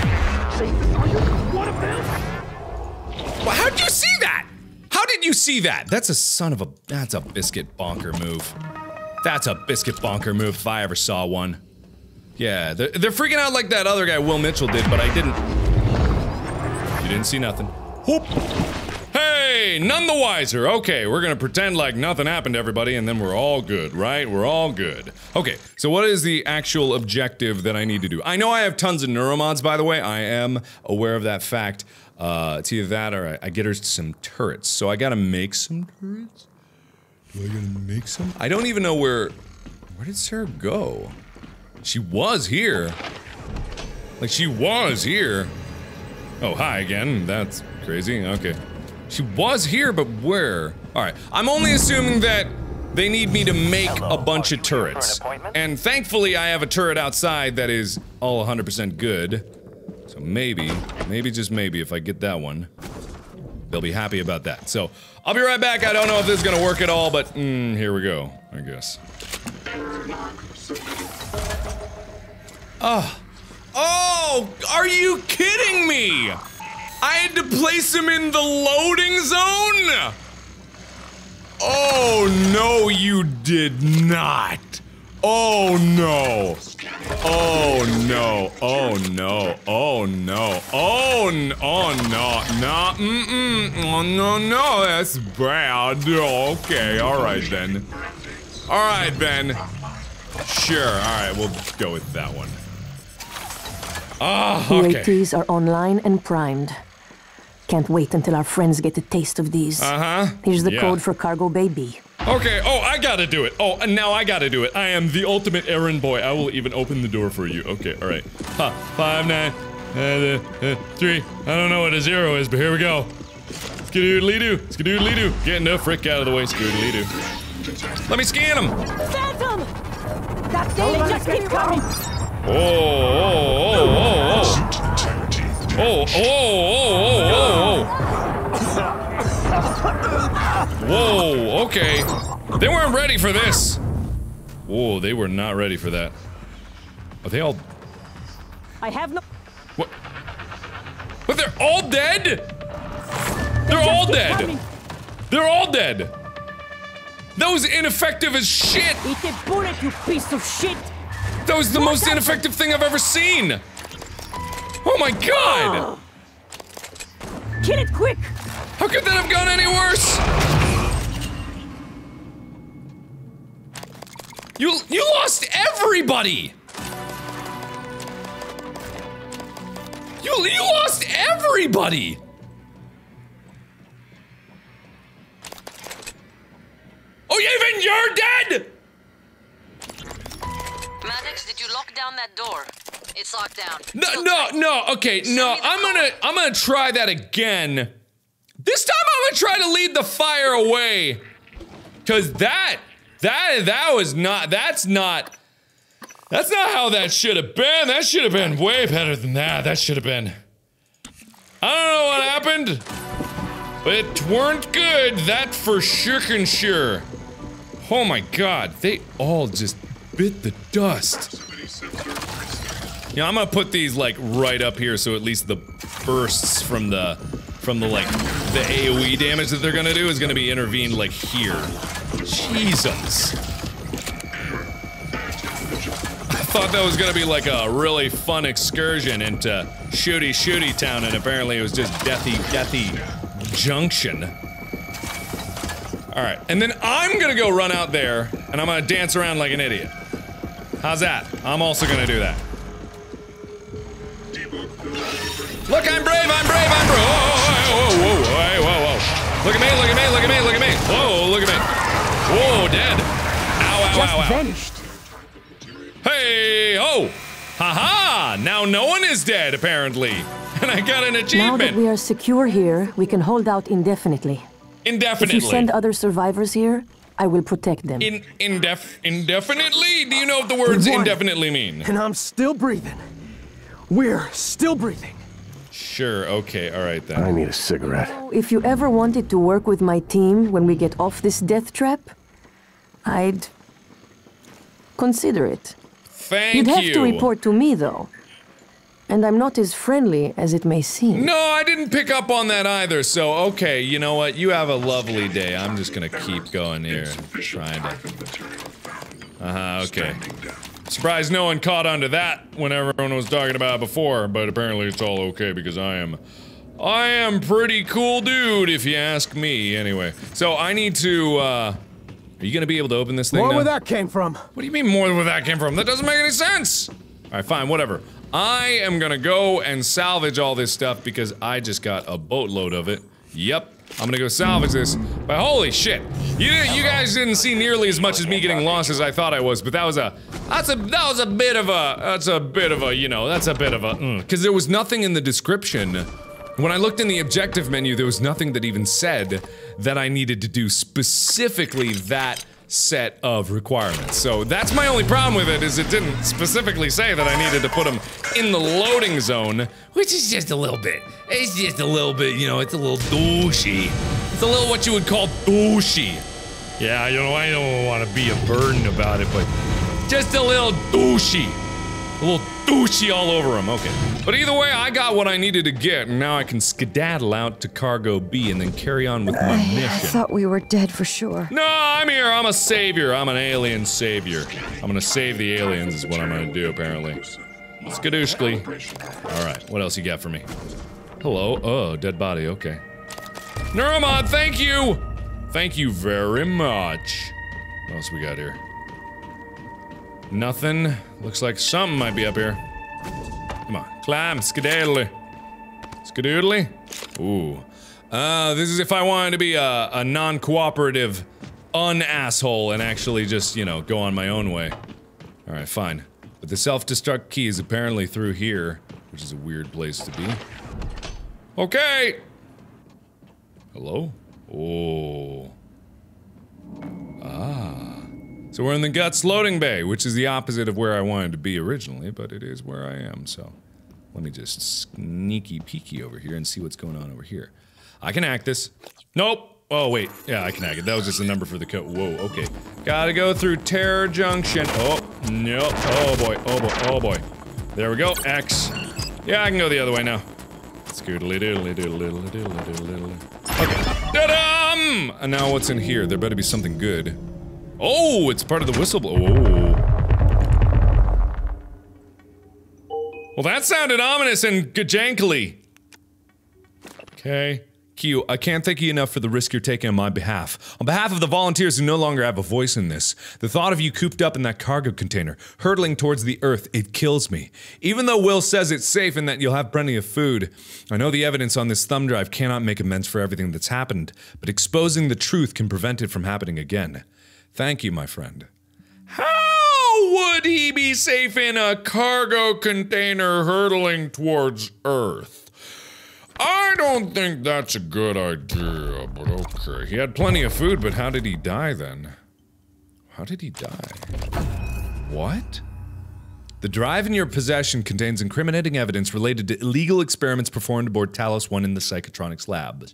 how'd you see that? How did you see that? That's a son of a, that's a biscuit bonker move. That's a biscuit bonker move if I ever saw one. Yeah, they're freaking out like that other guy Will Mitchell did, but I didn't. You didn't see nothing. Whoop. Hey, none the wiser. Okay, we're gonna pretend like nothing happened to everybody and then we're all good, right? We're all good. Okay, so what is the actual objective that I need to do? I know I have tons of neuromods, by the way. I am aware of that fact. It's either that or I get her some turrets. So I gotta make some turrets? Do I gotta make some? I don't even know where did Sarah go? She was here. Like, she was here. Oh, hi again. That's crazy. Okay. She was here, but where? Alright, I'm only assuming that they need me to make a bunch of turrets. And thankfully I have a turret outside that is all 100% good. So maybe just maybe if I get that one, they'll be happy about that. So, I'll be right back. I don't know if this is gonna work at all, but here we go, I guess. Oh. Oh! Are you kidding me? I had to place him in the loading zone? Oh, no, you did not. Oh, no. Oh, no. Oh, no. Oh, no. Oh, no. Oh, no. No. Mm-mm. Oh, no, no. That's bad. Okay. All right, then. All right, then. Sure. All right. We'll go with that one. Ah, oh, okay. UATs are online and primed. Can't wait until our friends get a taste of these. Uh-huh. Here's the code for Cargo Bay B. Okay, oh, I gotta do it. Oh, now I gotta do it. I am the ultimate errand boy. I will even open the door for you. Okay, all right. 5, 9, 3. I don't know what a zero is, but here we go. Skidoodly-doo, skidoodly-doo. Getting the frick out of the way, skidoodly-doo. Let me scan him. Phantom! That data just keeps coming. Oh, oh, oh, oh, oh. Oh, oh, oh, oh, oh, oh. Whoa, okay. They weren't ready for this. Whoa, they were not ready for that. Are they all... I have no... What? But they're all dead? They're all dead. Coming. They're all dead. That was ineffective as shit. Eat a bullet, you piece of shit. That was the most ineffective thing I've ever seen. Oh my god! Get it quick! How could that have gone any worse? You lost everybody! You lost everybody! Oh, even you're dead! Maddox, did you lock down that door? It's locked down. No, okay, no, I'm gonna try that again. This time I'm gonna try to lead the fire away. Cause that was not, that's not how that should have been. That should have been way better than that. That should have been. I don't know what happened, but it weren't good, that for sure Oh my god, they all just bit the dust. Yeah, I'm gonna put these like right up here so at least the bursts from the like the AoE damage that they're gonna do is gonna be intervened like here. Jesus. I thought that was gonna be like a really fun excursion into shooty town, and apparently it was just deathy junction. Alright, and then I'm gonna go run out there and I'm gonna dance around like an idiot. How's that? I'm also gonna do that. Look, I'm brave. Whoa. Look at me. Whoa, look at me. Whoa, dead. Ow. Vanished. Hey, oh. Ha-ha, now no one is dead, apparently. And I got an achievement. Now that we are secure here, we can hold out indefinitely. Indefinitely. If you send other survivors here, I will protect them. Indefinitely? Do you know what the words indefinitely mean? And I'm still breathing. We're still breathing. Sure, okay, alright then. I need a cigarette. If you ever wanted to work with my team when we get off this death trap, I'd consider it. Thank you. You'd have to report to me, though. And I'm not as friendly as it may seem. No, I didn't pick up on that either, so okay, you know what? You have a lovely day. I'm just gonna keep going here and trying to... Uh-huh, okay. Surprised no one caught on to that when everyone was talking about it before, but apparently it's all okay because I am pretty cool dude, if you ask me, anyway. So I need to, are you gonna be able to open this thing now? More where that came from! What do you mean more where that came from? That doesn't make any sense! Alright, fine, whatever. I am gonna go and salvage all this stuff because I just got a boatload of it. Yep. I'm gonna go salvage this, but holy shit! You guys didn't see nearly as much as me getting lost as I thought I was, but that was a bit of a, cause there was nothing in the description. When I looked in the objective menu, there was nothing that even said that I needed to do specifically that set of requirements. So that's my only problem with it, is it didn't specifically say that I needed to put them in the loading zone, which is just a little bit. It's just a little bit, you know, it's a little douchey. It's a little what you would call douchey. Yeah, you know, I don't want to be a burden about it, but just a little douchey. A little douchey all over him, okay. But either way, I got what I needed to get, and now I can skedaddle out to Cargo B and then carry on with my mission. I thought we were dead for sure. No, I'm here, I'm a savior, I'm an alien savior. I'm gonna save the aliens is what I'm gonna do, apparently. Skadooshly. Alright, what else you got for me? Hello, oh, dead body, okay. Neuromod, thank you! Thank you very much. What else we got here? Nothing. Looks like something might be up here. Come on. Climb. Skedaddle. Skadoodly. Ooh. This is if I wanted to be a non-cooperative un-asshole and actually just, you know, go on my own way. Alright, fine. But the self-destruct key is apparently through here, which is a weird place to be. Okay! Hello? Oh. Ah. So we're in the Guts Loading Bay, which is the opposite of where I wanted to be originally, but it is where I am, so... Let me just sneaky peeky over here and see what's going on over here. I can hack this. Nope! Oh, wait. Yeah, I can hack it. That was just a number for the code. Whoa, okay. Gotta go through Terror Junction. Oh, no. Oh boy. There we go. X. Yeah, I can go the other way now. Scoodly doodly. Okay. Da-dum! And now what's in here? There better be something good. Oh, it's part of the whistleblower. Oh. Well, that sounded ominous and gajankly. Okay. Q, I can't thank you enough for the risk you're taking on my behalf. On behalf of the volunteers who no longer have a voice in this, the thought of you cooped up in that cargo container, hurtling towards the earth, it kills me. Even though Will says it's safe and that you'll have plenty of food, I know the evidence on this thumb drive cannot make amends for everything that's happened, but exposing the truth can prevent it from happening again. Thank you, my friend. How would he be safe in a cargo container hurtling towards Earth? I don't think that's a good idea, but okay. He had plenty of food, but how did he die then? How did he die? What? The drive in your possession contains incriminating evidence related to illegal experiments performed aboard Talos 1 in the Psychotronics lab.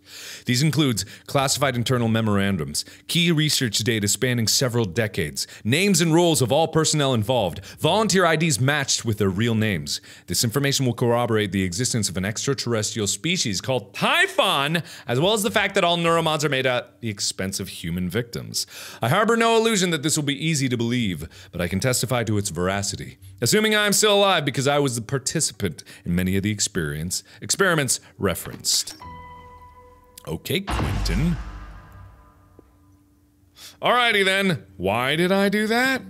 These includes classified internal memorandums, key research data spanning several decades, names and roles of all personnel involved, volunteer IDs matched with their real names. This information will corroborate the existence of an extraterrestrial species called Typhon, as well as the fact that all neuromods are made at the expense of human victims. I harbor no illusion that this will be easy to believe, but I can testify to its veracity. Assuming I'm still alive, because I was the participant in many of the experiments referenced. Okay, Quentin. Alrighty then, why did I do that?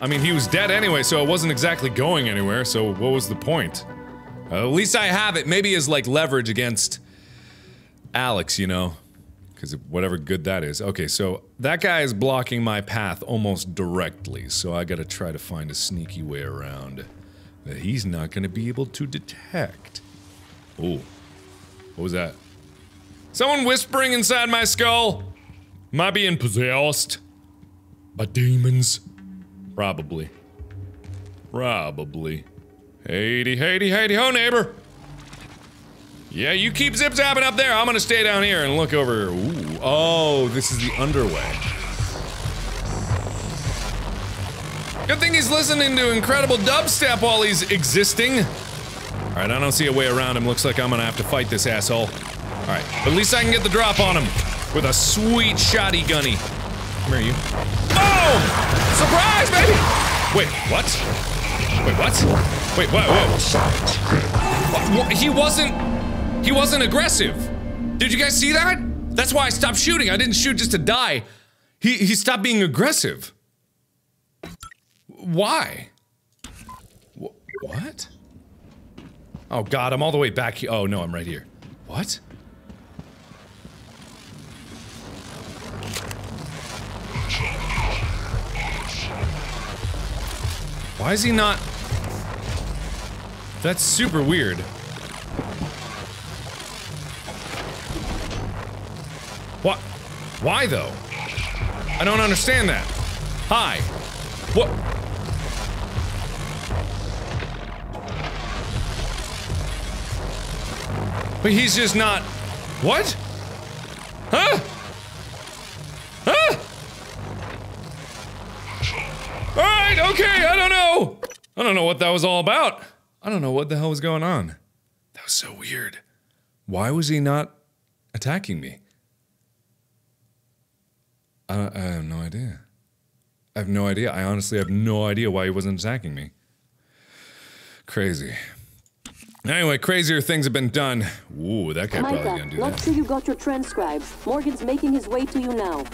I mean, he was dead anyway, so it wasn't exactly going anywhere, so what was the point? At least I have it, maybe as like leverage against Alex, you know? Because whatever good that is. Okay, so that guy is blocking my path almost directly, so I gotta try to find a sneaky way around that he's not gonna be able to detect. Oh. What was that? Someone whispering inside my skull? Am I being possessed? By demons? Probably. Probably. Heidi, Heidi, Heidi, ho, neighbor! Yeah, you keep zip-zapping up there, I'm gonna stay down here and look over. Ooh, oh, this is the underway. Good thing he's listening to incredible dubstep while he's existing. Alright, I don't see a way around him, looks like I'm gonna have to fight this asshole. Alright, but at least I can get the drop on him. With a sweet shoddy gunny. Come here, you. Boom! Surprise, baby! Wait, what? Wait, what? Wait, whoa, whoa. He wasn't aggressive. Did you guys see that? That's why I stopped shooting. I didn't shoot just to die. He stopped being aggressive. Why? What? Oh god, I'm all the way back here. Oh no, I'm right here. What? Why is he not? That's super weird. What? Why though? I don't understand that. Hi. What? But he's just not. What? Huh? Huh? Alright, okay, I don't know. I don't know what that was all about. I don't know what the hell was going on. That was so weird. Why was he not attacking me? I have no idea. I have no idea. I honestly have no idea why he wasn't attacking me. Crazy. Anyway, crazier things have been done. Ooh, that guy probably gonna do that. Make sure you got your transcribes. Morgan's making his way to you now.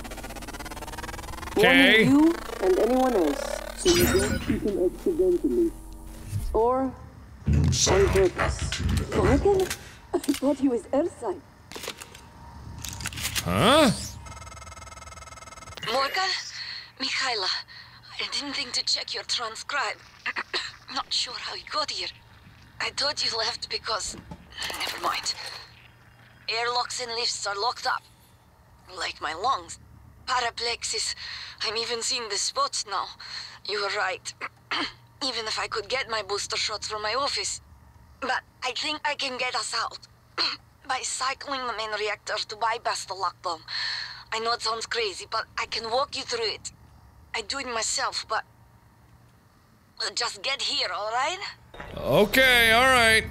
Okay. You and anyone else. So you don't shoot him accidentally. Or... on purpose. Morgan? I thought he was Elsa. Huh? Morgan? Mikhaila, I didn't think to check your transcribe. Not sure how you got here. I thought you left because... never mind. Airlocks and lifts are locked up. Like my lungs. Paraplexis. I'm even seeing the spots now. You were right. Even if I could get my booster shots from my office. But I think I can get us out. By cycling the main reactor to bypass the lockdown. I know it sounds crazy, but I can walk you through it. I do it myself, but... just get here, alright? Okay, alright.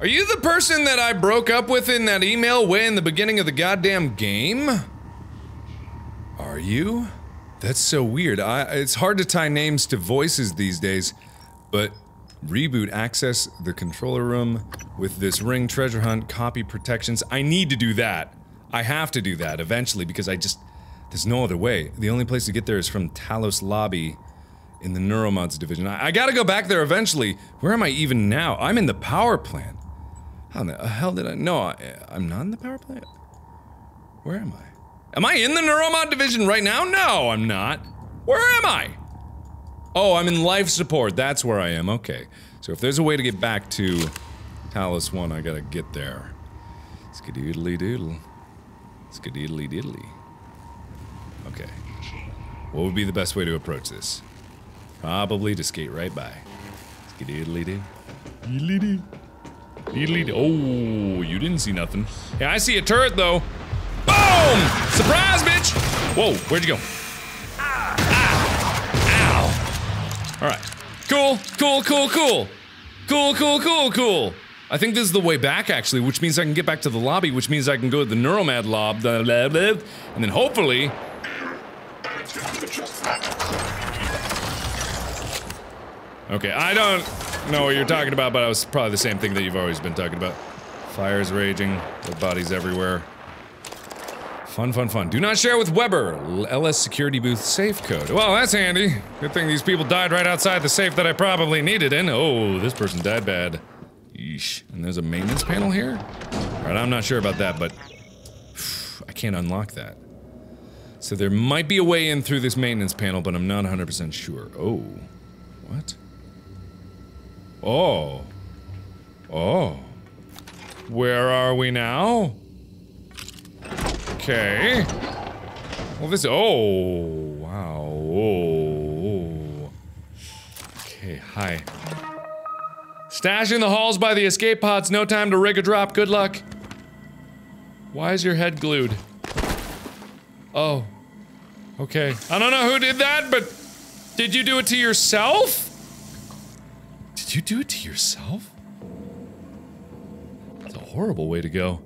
Are you the person that I broke up with in that email way in the beginning of the goddamn game? Are you? That's so weird. It's hard to tie names to voices these days, but... Reboot, access the controller room with this ring, treasure hunt, copy protections. I need to do that. I have to do that eventually because there's no other way. The only place to get there is from Talos Lobby in the Neuromods division. I gotta go back there eventually. Where am I even now? I'm in the power plant. How in the hell did I? No, I'm not in the power plant. Where am I? Am I in the Neuromod division right now? No, I'm not. Where am I? Oh, I'm in life support. That's where I am. Okay. So if there's a way to get back to Talos 1, I gotta get there. Skadoodly doodle. Skadoodly diddly. Okay. What would be the best way to approach this? Probably to skate right by. Oh, you didn't see nothing. Yeah, I see a turret though. Boom! Surprise, bitch! Whoa, where'd you go? Ah! Ow! All right. Cool, cool, cool, cool. Cool, cool, cool, cool. I think this is the way back, actually, which means I can get back to the lobby, which means I can go to the neuromod lob, blah, blah, blah, and then hopefully... Okay, I don't know what you're talking about, but it was probably the same thing that you've always been talking about. Fire's raging, dead bodies everywhere. Fun, fun, fun. Do not share with Weber. LS security booth safe code. Well, that's handy. Good thing these people died right outside the safe that I probably needed in. Oh, this person died bad. Yeesh. And there's a maintenance panel here? Alright, I'm not sure about that, but... I can't unlock that. So there might be a way in through this maintenance panel, but I'm not 100% sure. Oh. What? Oh. Oh. Where are we now? Okay. Well, this- oh. Wow. Oh. Okay, hi. Stash in the halls by the escape pods, no time to rig a drop, good luck. Why is your head glued? Oh. Okay. I don't know who did that, but... Did you do it to yourself? Did you do it to yourself? That's a horrible way to go.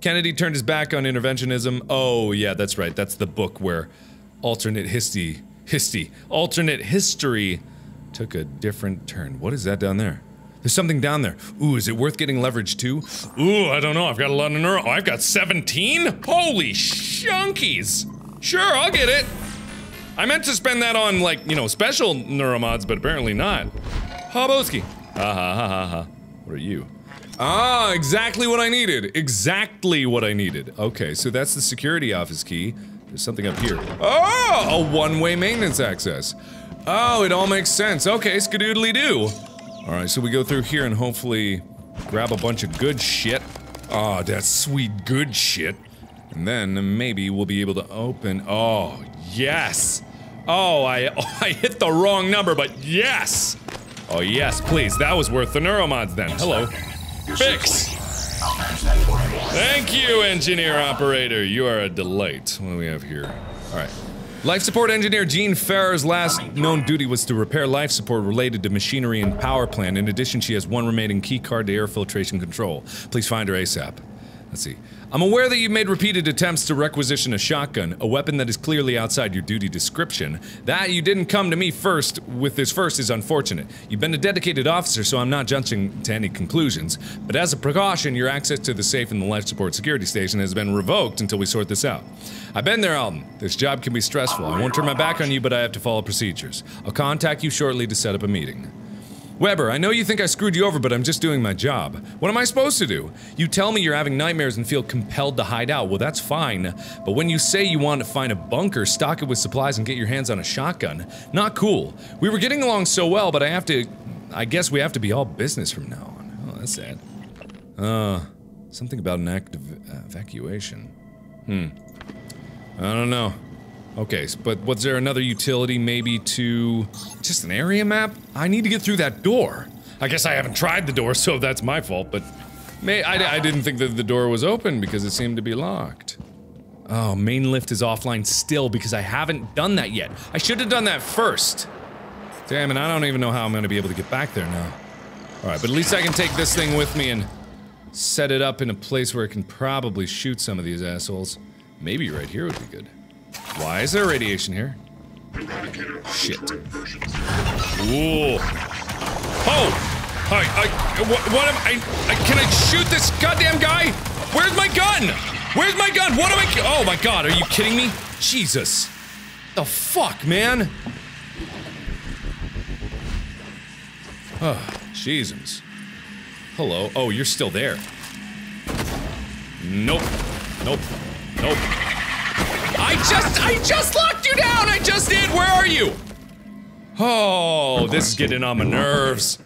Kennedy turned his back on interventionism. Oh, yeah, that's right. That's the book where alternate alternate history took a different turn. What is that down there? There's something down there. Ooh, is it worth getting leverage to? Ooh, I don't know. I've got a lot of neuro. Oh, I've got 17? Holy shunkies! Sure, I'll get it. I meant to spend that on, like, you know, special neuromods, but apparently not. Hoboski. Ha ha ha ha ha. What are you? Ah, exactly what I needed. Exactly what I needed. Okay, so that's the security office key. There's something up here. Oh! A one-way maintenance access. Oh, it all makes sense. Okay, skadoodly-doo. Alright, so we go through here and hopefully grab a bunch of good shit. Ah, oh, that sweet good shit. And then maybe we'll be able to open- oh, yes! Oh, I hit the wrong number, but yes! Oh yes, please, that was worth the neuromods then. Hello. Fix! Thank you, engineer operator, you are a delight. What do we have here? Alright. Life support engineer Jean Farrer's last known duty was to repair life support related to machinery and power plant. In addition, she has one remaining key card to air filtration control. Please find her ASAP. Let's see. I'm aware that you've made repeated attempts to requisition a shotgun, a weapon that is clearly outside your duty description. That you didn't come to me first with this first is unfortunate. You've been a dedicated officer, so I'm not jumping to any conclusions. But as a precaution, your access to the safe in the life support security station has been revoked until we sort this out. I've been there, Alden. This job can be stressful. I won't turn my back on you, but I have to follow procedures. I'll contact you shortly to set up a meeting. Weber, I know you think I screwed you over, but I'm just doing my job. What am I supposed to do? You tell me you're having nightmares and feel compelled to hide out. Well, that's fine. But when you say you want to find a bunker, stock it with supplies, and get your hands on a shotgun, not cool. We were getting along so well, but I guess we have to be all business from now on. Oh, that's sad. Something about an active evacuation. I don't know. Okay, but was there another utility maybe to... just an area map? I need to get through that door. I guess I haven't tried the door, so that's my fault, but... I didn't think that the door was open because it seemed to be locked. Oh, main lift is offline still because I haven't done that yet. I should have done that first. Damn it, I don't even know how I'm gonna be able to get back there now. Alright, but at least I can take this thing with me and... set it up in a place where it can probably shoot some of these assholes. Maybe right here would be good. Why is there radiation here? Shit. Ooh. Oh! What am I can I shoot this goddamn guy? Where's my gun? Where's my gun? What am I- oh my god, are you kidding me? Jesus. The fuck, man? Oh, Jesus. Hello. Oh, you're still there. Nope. Nope. Nope. I just locked you down! I just did! Where are you? Oh, this is getting on my nerves.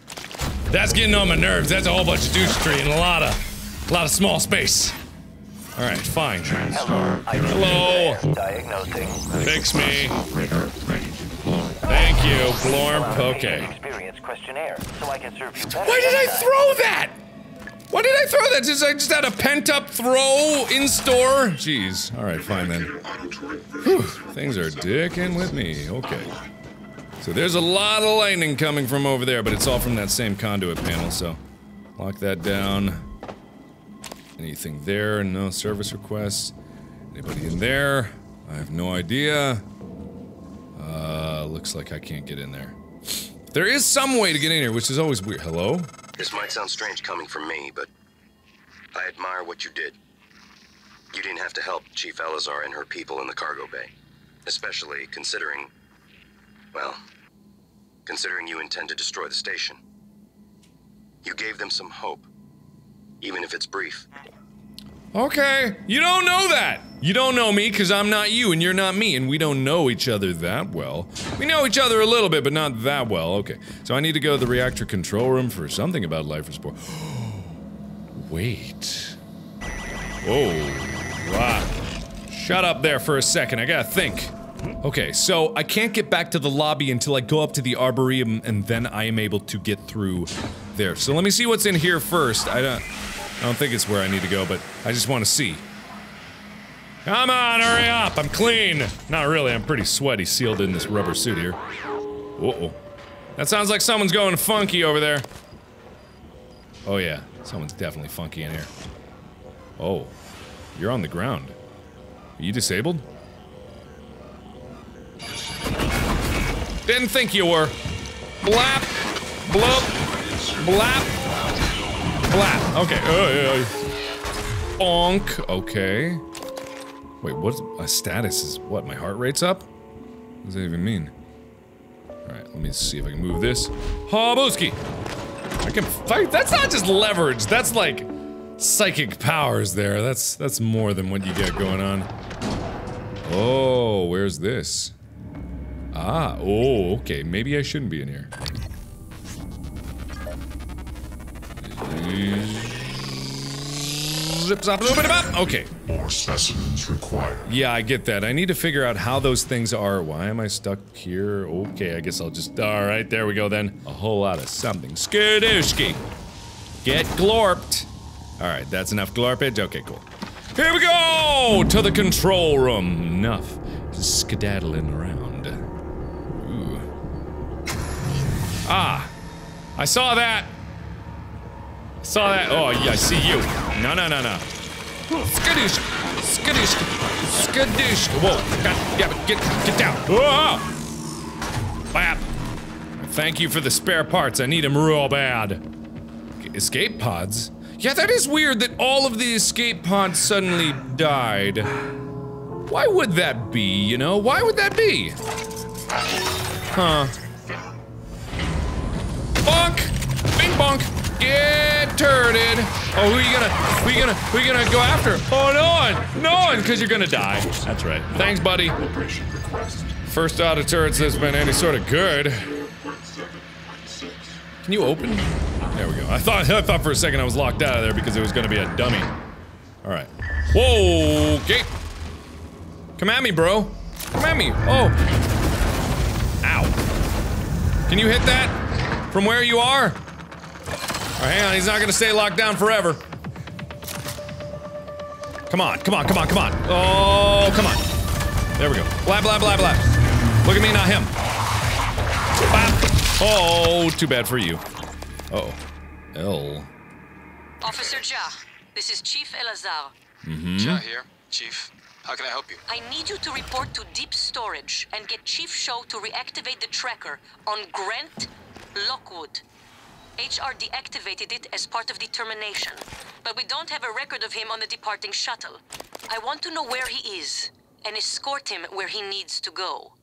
That's getting on my nerves. That's a whole bunch of douchery and a lot of small space. Alright, fine. Hello. Hello. Fix me. Thank you, Blorp. Okay. Why did I throw that? Why did I throw that? I just had a pent-up throw in store? Jeez. All right, fine then. Whew. Things are dickin' with me. Okay. So there's a lot of lightning coming from over there, but it's all from that same conduit panel, so... Lock that down. Anything there? No service requests. Anybody in there? I have no idea. Looks like I can't get in there. There is some way to get in here, which is always weird. Hello? This might sound strange coming from me, but I admire what you did. You didn't have to help Chief Elazar and her people in the cargo bay. Especially considering, well, considering you intend to destroy the station. You gave them some hope, even if it's brief. Okay, you don't know that! You don't know me, because I'm not you, and you're not me, and we don't know each other that well. We know each other a little bit, but not that well. Okay, so I need to go to the reactor control room for something about life and support. Wait. Oh, wow. Shut up there for a second, I gotta think. Okay, so I can't get back to the lobby until I go up to the arboretum, and then I am able to get through there. So let me see what's in here first. I don't think it's where I need to go, but I just want to see. Come on, hurry up! I'm clean! Not really, I'm pretty sweaty, sealed in this rubber suit here. Uh-oh. That sounds like someone's going funky over there. Oh yeah, someone's definitely funky in here. Oh. You're on the ground. Are you disabled? Didn't think you were. Blap! Bloop! Blap! Blap. Okay. Onk. Okay. Wait, what's a status is what? My heart rate's up? What does that even mean? Alright, let me see if I can move this. Habuski! I can fight. That's not just leverage, that's like psychic powers there. That's more than what you get going on. Oh, where's this? Ah, oh, okay. Maybe I shouldn't be in here. Zips up a little bit about. Okay. More specimens required. Yeah, I get that. I need to figure out how those things are. Why am I stuck here? Okay, I guess I'll just. All right, there we go then. A whole lot of something. Skadooshki. Get glorped. All right, that's enough glorpage. Okay, cool. Here we go to the control room. Enough skedaddling around. Ooh. Ah, I saw that. Saw that? Oh, yeah, I see you. No, no, no, no. Skadoosh! Skadoosh! Skadoosh! Whoa, god damn it, get down! Whoa! Bap! Thank you for the spare parts, I need them real bad. Escape pods? Yeah, that is weird that all of the escape pods suddenly died. Why would that be, you know? Why would that be? Huh. Bonk! Bing bonk! Get turreted! Oh, who you gonna go after? Oh, no one, because you're gonna die. That's right. Thanks, buddy. First out of turrets that's been any sort of good. Can you open? There we go. I thought for a second I was locked out of there because it was gonna be a dummy. All right. Whoa, okay. Come at me, bro. Come at me. Oh. Ow. Can you hit that from where you are? Right, hang on, he's not gonna stay locked down forever. Come on, come on, come on, come on. Oh, come on. There we go. Blah, blah, blah, blah. Look at me, not him. Blah. Oh, too bad for you. Uh-oh. L. Officer Ja, this is Chief Elazar. Mm-hmm. Ja here, Chief. How can I help you? I need you to report to Deep Storage and get Chief Show to reactivate the tracker on Grant Lockwood. HR deactivated it as part of the termination, but we don't have a record of him on the departing shuttle. I want to know where he is, and escort him where he needs to go.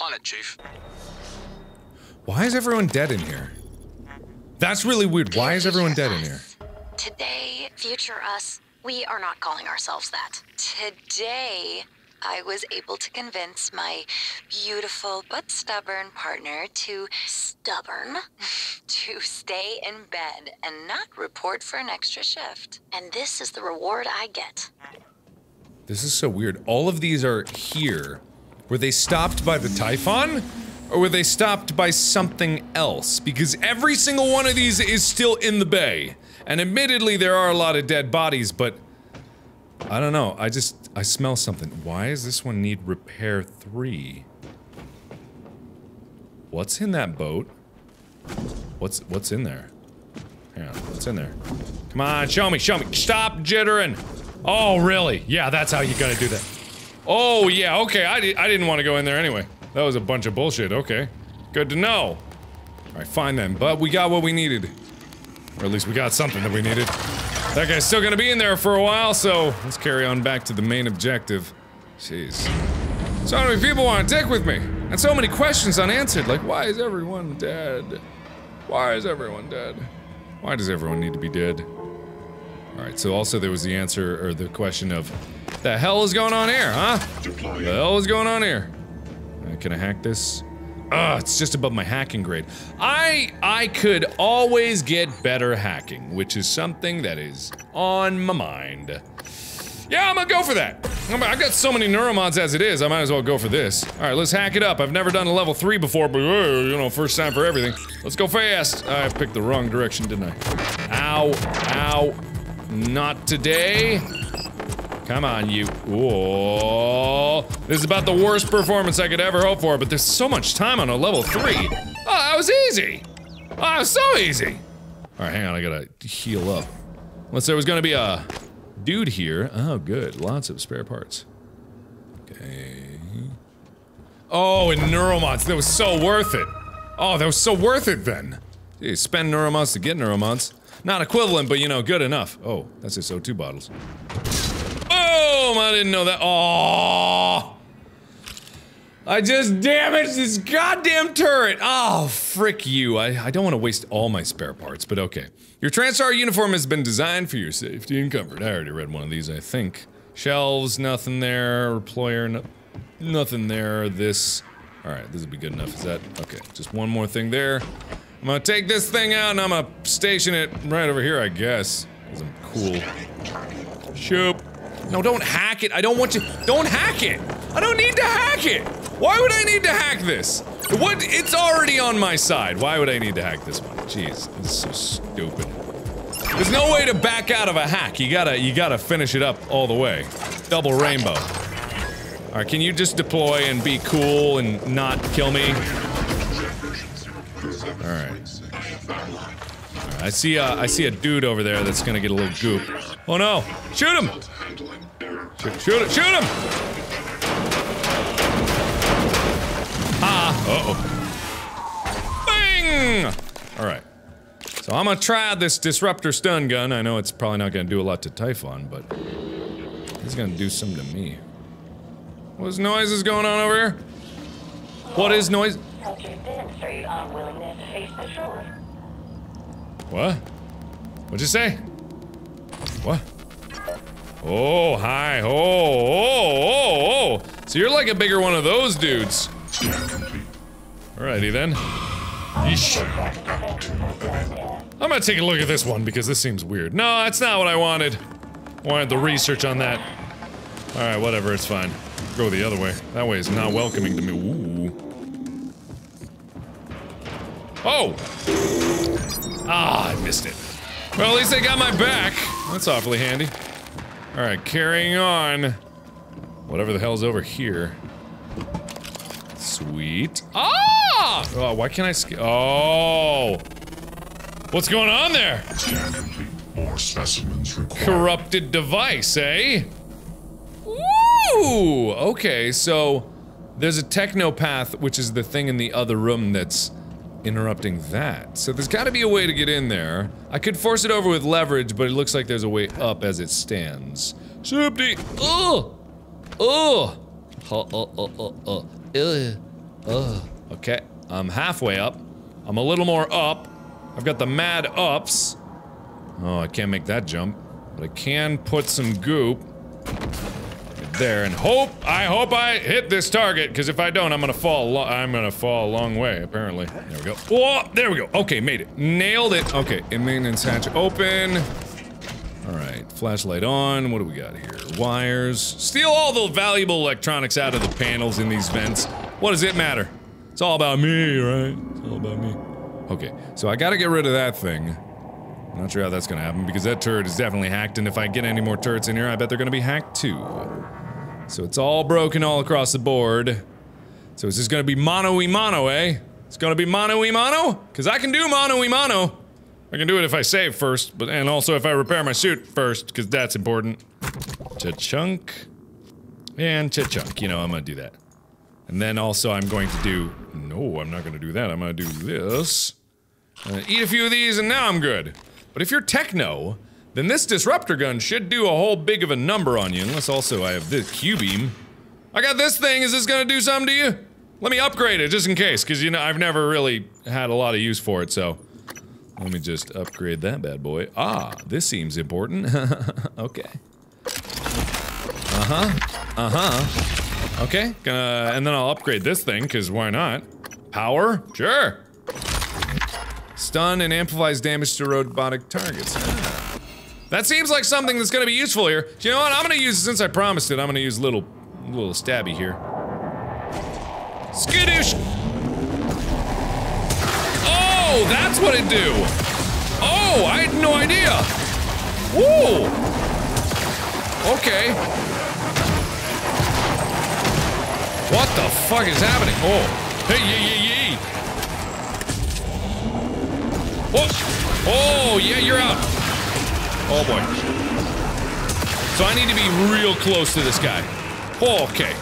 On it, Chief. Why is everyone dead in here? That's really weird. Why is everyone dead in here? Today, future us, we are not calling ourselves that. Today, I was able to convince my beautiful but stubborn partner to stay in bed and not report for an extra shift. And this is the reward I get. This is so weird. All of these are here. Were they stopped by the Typhon? or were they stopped by something else? Because every single one of these is still in the bay. And admittedly, there are a lot of dead bodies, but I don't know, I smell something. Why does this one need repair 3? What's in that boat? What's in there? Hang on, what's in there? Come on, show me, stop jittering! Oh, really? Yeah, that's how you gotta do that. Oh, yeah, okay, I didn't want to go in there anyway. That was a bunch of bullshit, okay. Good to know. Alright, fine then, but we got what we needed. Or at least we got something that we needed. That guy's still gonna be in there for a while, so let's carry on back to the main objective. Jeez. So many people want to dick with me, and so many questions unanswered, like, why is everyone dead? Why is everyone dead? Why does everyone need to be dead? Alright, so also there was the answer, or the question of, the hell is going on here, huh? The hell is going on here? Can I hack this? Ugh, it's just above my hacking grade. I could always get better hacking, which is something that is on my mind. Yeah, I'm gonna go for that. I've got so many neuromods as it is, I might as well go for this. Alright, let's hack it up. I've never done a level 3 before, but you know, first time for everything. Let's go fast. I picked the wrong direction, didn't I? Ow, ow. Not today. Come on, you. Whoa. This is about the worst performance I could ever hope for, but there's so much time on a level 3. Oh, that was easy. Oh, that was so easy. Alright, hang on, I gotta heal up. Unless there was gonna be a dude here. Oh, good. Lots of spare parts. Okay. Oh, and neuromods. That was so worth it. Oh, that was so worth it then. Jeez, spend neuromods to get neuromods. Not equivalent, but you know, good enough. Oh, that's just O2 bottles. Boom! I didn't know that. Oh, I just damaged this goddamn turret! Oh, frick you. I don't want to waste all my spare parts, but okay. Your Transtar uniform has been designed for your safety and comfort. I already read one of these, I think. Shelves, nothing there. Reployer, nothing there. This. Alright, this would be good enough. Is that? Okay, just one more thing there. I'm gonna take this thing out and I'm gonna station it right over here, I guess. 'Cause I'm cool. Shoop. No, don't hack it. I don't want you. Don't hack it. I don't need to hack it. Why would I need to hack this? What? It's already on my side. Why would I need to hack this one? Jeez, this is so stupid. There's no way to back out of a hack. You gotta finish it up all the way. Double rainbow. All right, can you just deploy and be cool and not kill me? All right. I see a dude over there that's gonna get a little goop. Oh no! Shoot him! Shoot him! Shoot him! Ah! Uh-oh. Bing! Alright. So I'm gonna try this disruptor stun gun. I know it's probably not gonna do a lot to Typhon, but it's gonna do something to me. What noise is going on over here? What is noise? What? What'd you say? What? Oh, hi. Oh, oh, oh, oh. So you're like a bigger one of those dudes. Alrighty then. Yeesh. I'm gonna take a look at this one because this seems weird. No, that's not what I wanted. I wanted the research on that. Alright, whatever, it's fine. Go the other way. That way is not welcoming to me. Ooh. Oh! Ah, I missed it. Well, at least they got my back. That's awfully handy. Alright, carrying on. Whatever the hell's over here. Sweet. Ah! Oh, why can't I skip? Oh! What's going on there? More specimens required. Corrupted device, eh? Ooh! Okay, so there's a technopath, which is the thing in the other room that's interrupting that. So there's gotta be a way to get in there. I could force it over with leverage, but it looks like there's a way up as it stands. Shoopty! Ugh! Ugh! Okay, I'm halfway up. I'm a little more up. I've got the mad ups. Oh, I can't make that jump. But I can put some goop right there and I hope I hit this target, because if I don't, I'm gonna fall a long way, apparently. There we go. Oh, there we go. Okay, made it. Nailed it. Okay, and maintenance hatch open. Alright, flashlight on. What do we got here? Wires. Steal all the valuable electronics out of the panels in these vents. What does it matter? It's all about me, right? It's all about me. Okay, so I gotta get rid of that thing. I'm not sure how that's gonna happen, because that turret is definitely hacked, and if I get any more turrets in here, I bet they're gonna be hacked too. So it's all broken all across the board. So it's just gonna be mono-y-mono, eh? It's gonna be mono-y-mono? Because I can do mono-y-mono! I can do it if I save first, but- and also if I repair my suit first, because that's important. Cha-chunk. And cha-chunk, you know, I'm gonna do that. And then also I'm going to do- no, I'm not gonna do that, I'm gonna do this. I'm gonna eat a few of these and now I'm good. But if you're techno, then this disruptor gun should do a whole big of a number on you, unless also I have this Q-beam. I got this thing, is this gonna do something to you? Let me upgrade it, just in case, because you know, I've never really had a lot of use for it, so... Let me just upgrade that bad boy. Ah, this seems important. Okay. Uh-huh. Uh-huh. Okay, gonna- and then I'll upgrade this thing, because why not? Power? Sure! Stun and amplifies damage to robotic targets. That seems like something that's gonna be useful here. Do you know what? I'm gonna use- since I promised it, I'm gonna use little stabby here. Skadoosh! Oh, that's what it do! Oh, I had no idea! Whoa! Okay. What the fuck is happening? Oh. Hey, yee, yee, yee! Oh! Oh, yeah, you're out! Oh boy. So I need to be real close to this guy. Oh, okay.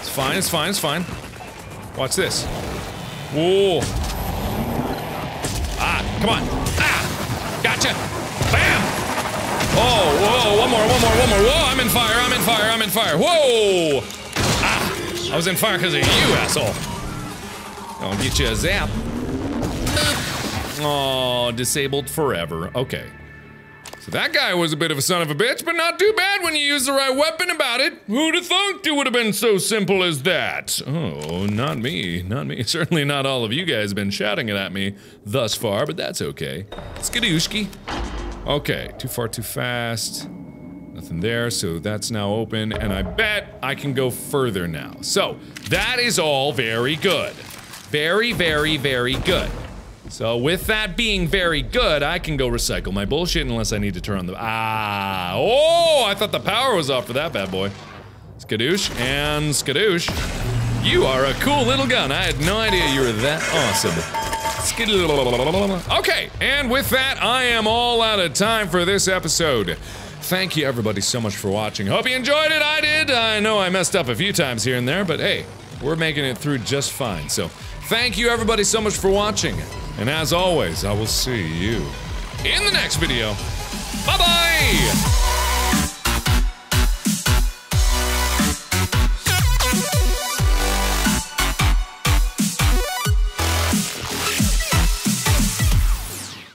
It's fine, it's fine, it's fine. Watch this. Whoa. Ah, come on. Ah! Gotcha! Bam! Oh, whoa, one more. Whoa, I'm in fire. Whoa! Ah! I was in fire because of you, asshole. I'll get you a zap. Oh, disabled forever. Okay. So that guy was a bit of a son of a bitch, but not too bad when you use the right weapon about it. Who'da thunked it would have been so simple as that? Oh, not me, not me. Certainly not all of you guys have been shouting it at me thus far, but that's okay. Skadooshki. Okay, too far, too fast. Nothing there, so that's now open, and I bet I can go further now. So, that is all very good. Very, very, very good. So with that being very good, I can go recycle my bullshit unless I need to turn on the- ah! Oh! I thought the power was off for that bad boy. Skadoosh and skadoosh. You are a cool little gun. I had no idea you were that awesome. Skadoosh. Okay, and with that, I am all out of time for this episode. Thank you everybody so much for watching. Hope you enjoyed it. I did. I know I messed up a few times here and there, but hey, we're making it through just fine. So thank you everybody so much for watching. And as always, I will see you in the next video. Bye-bye!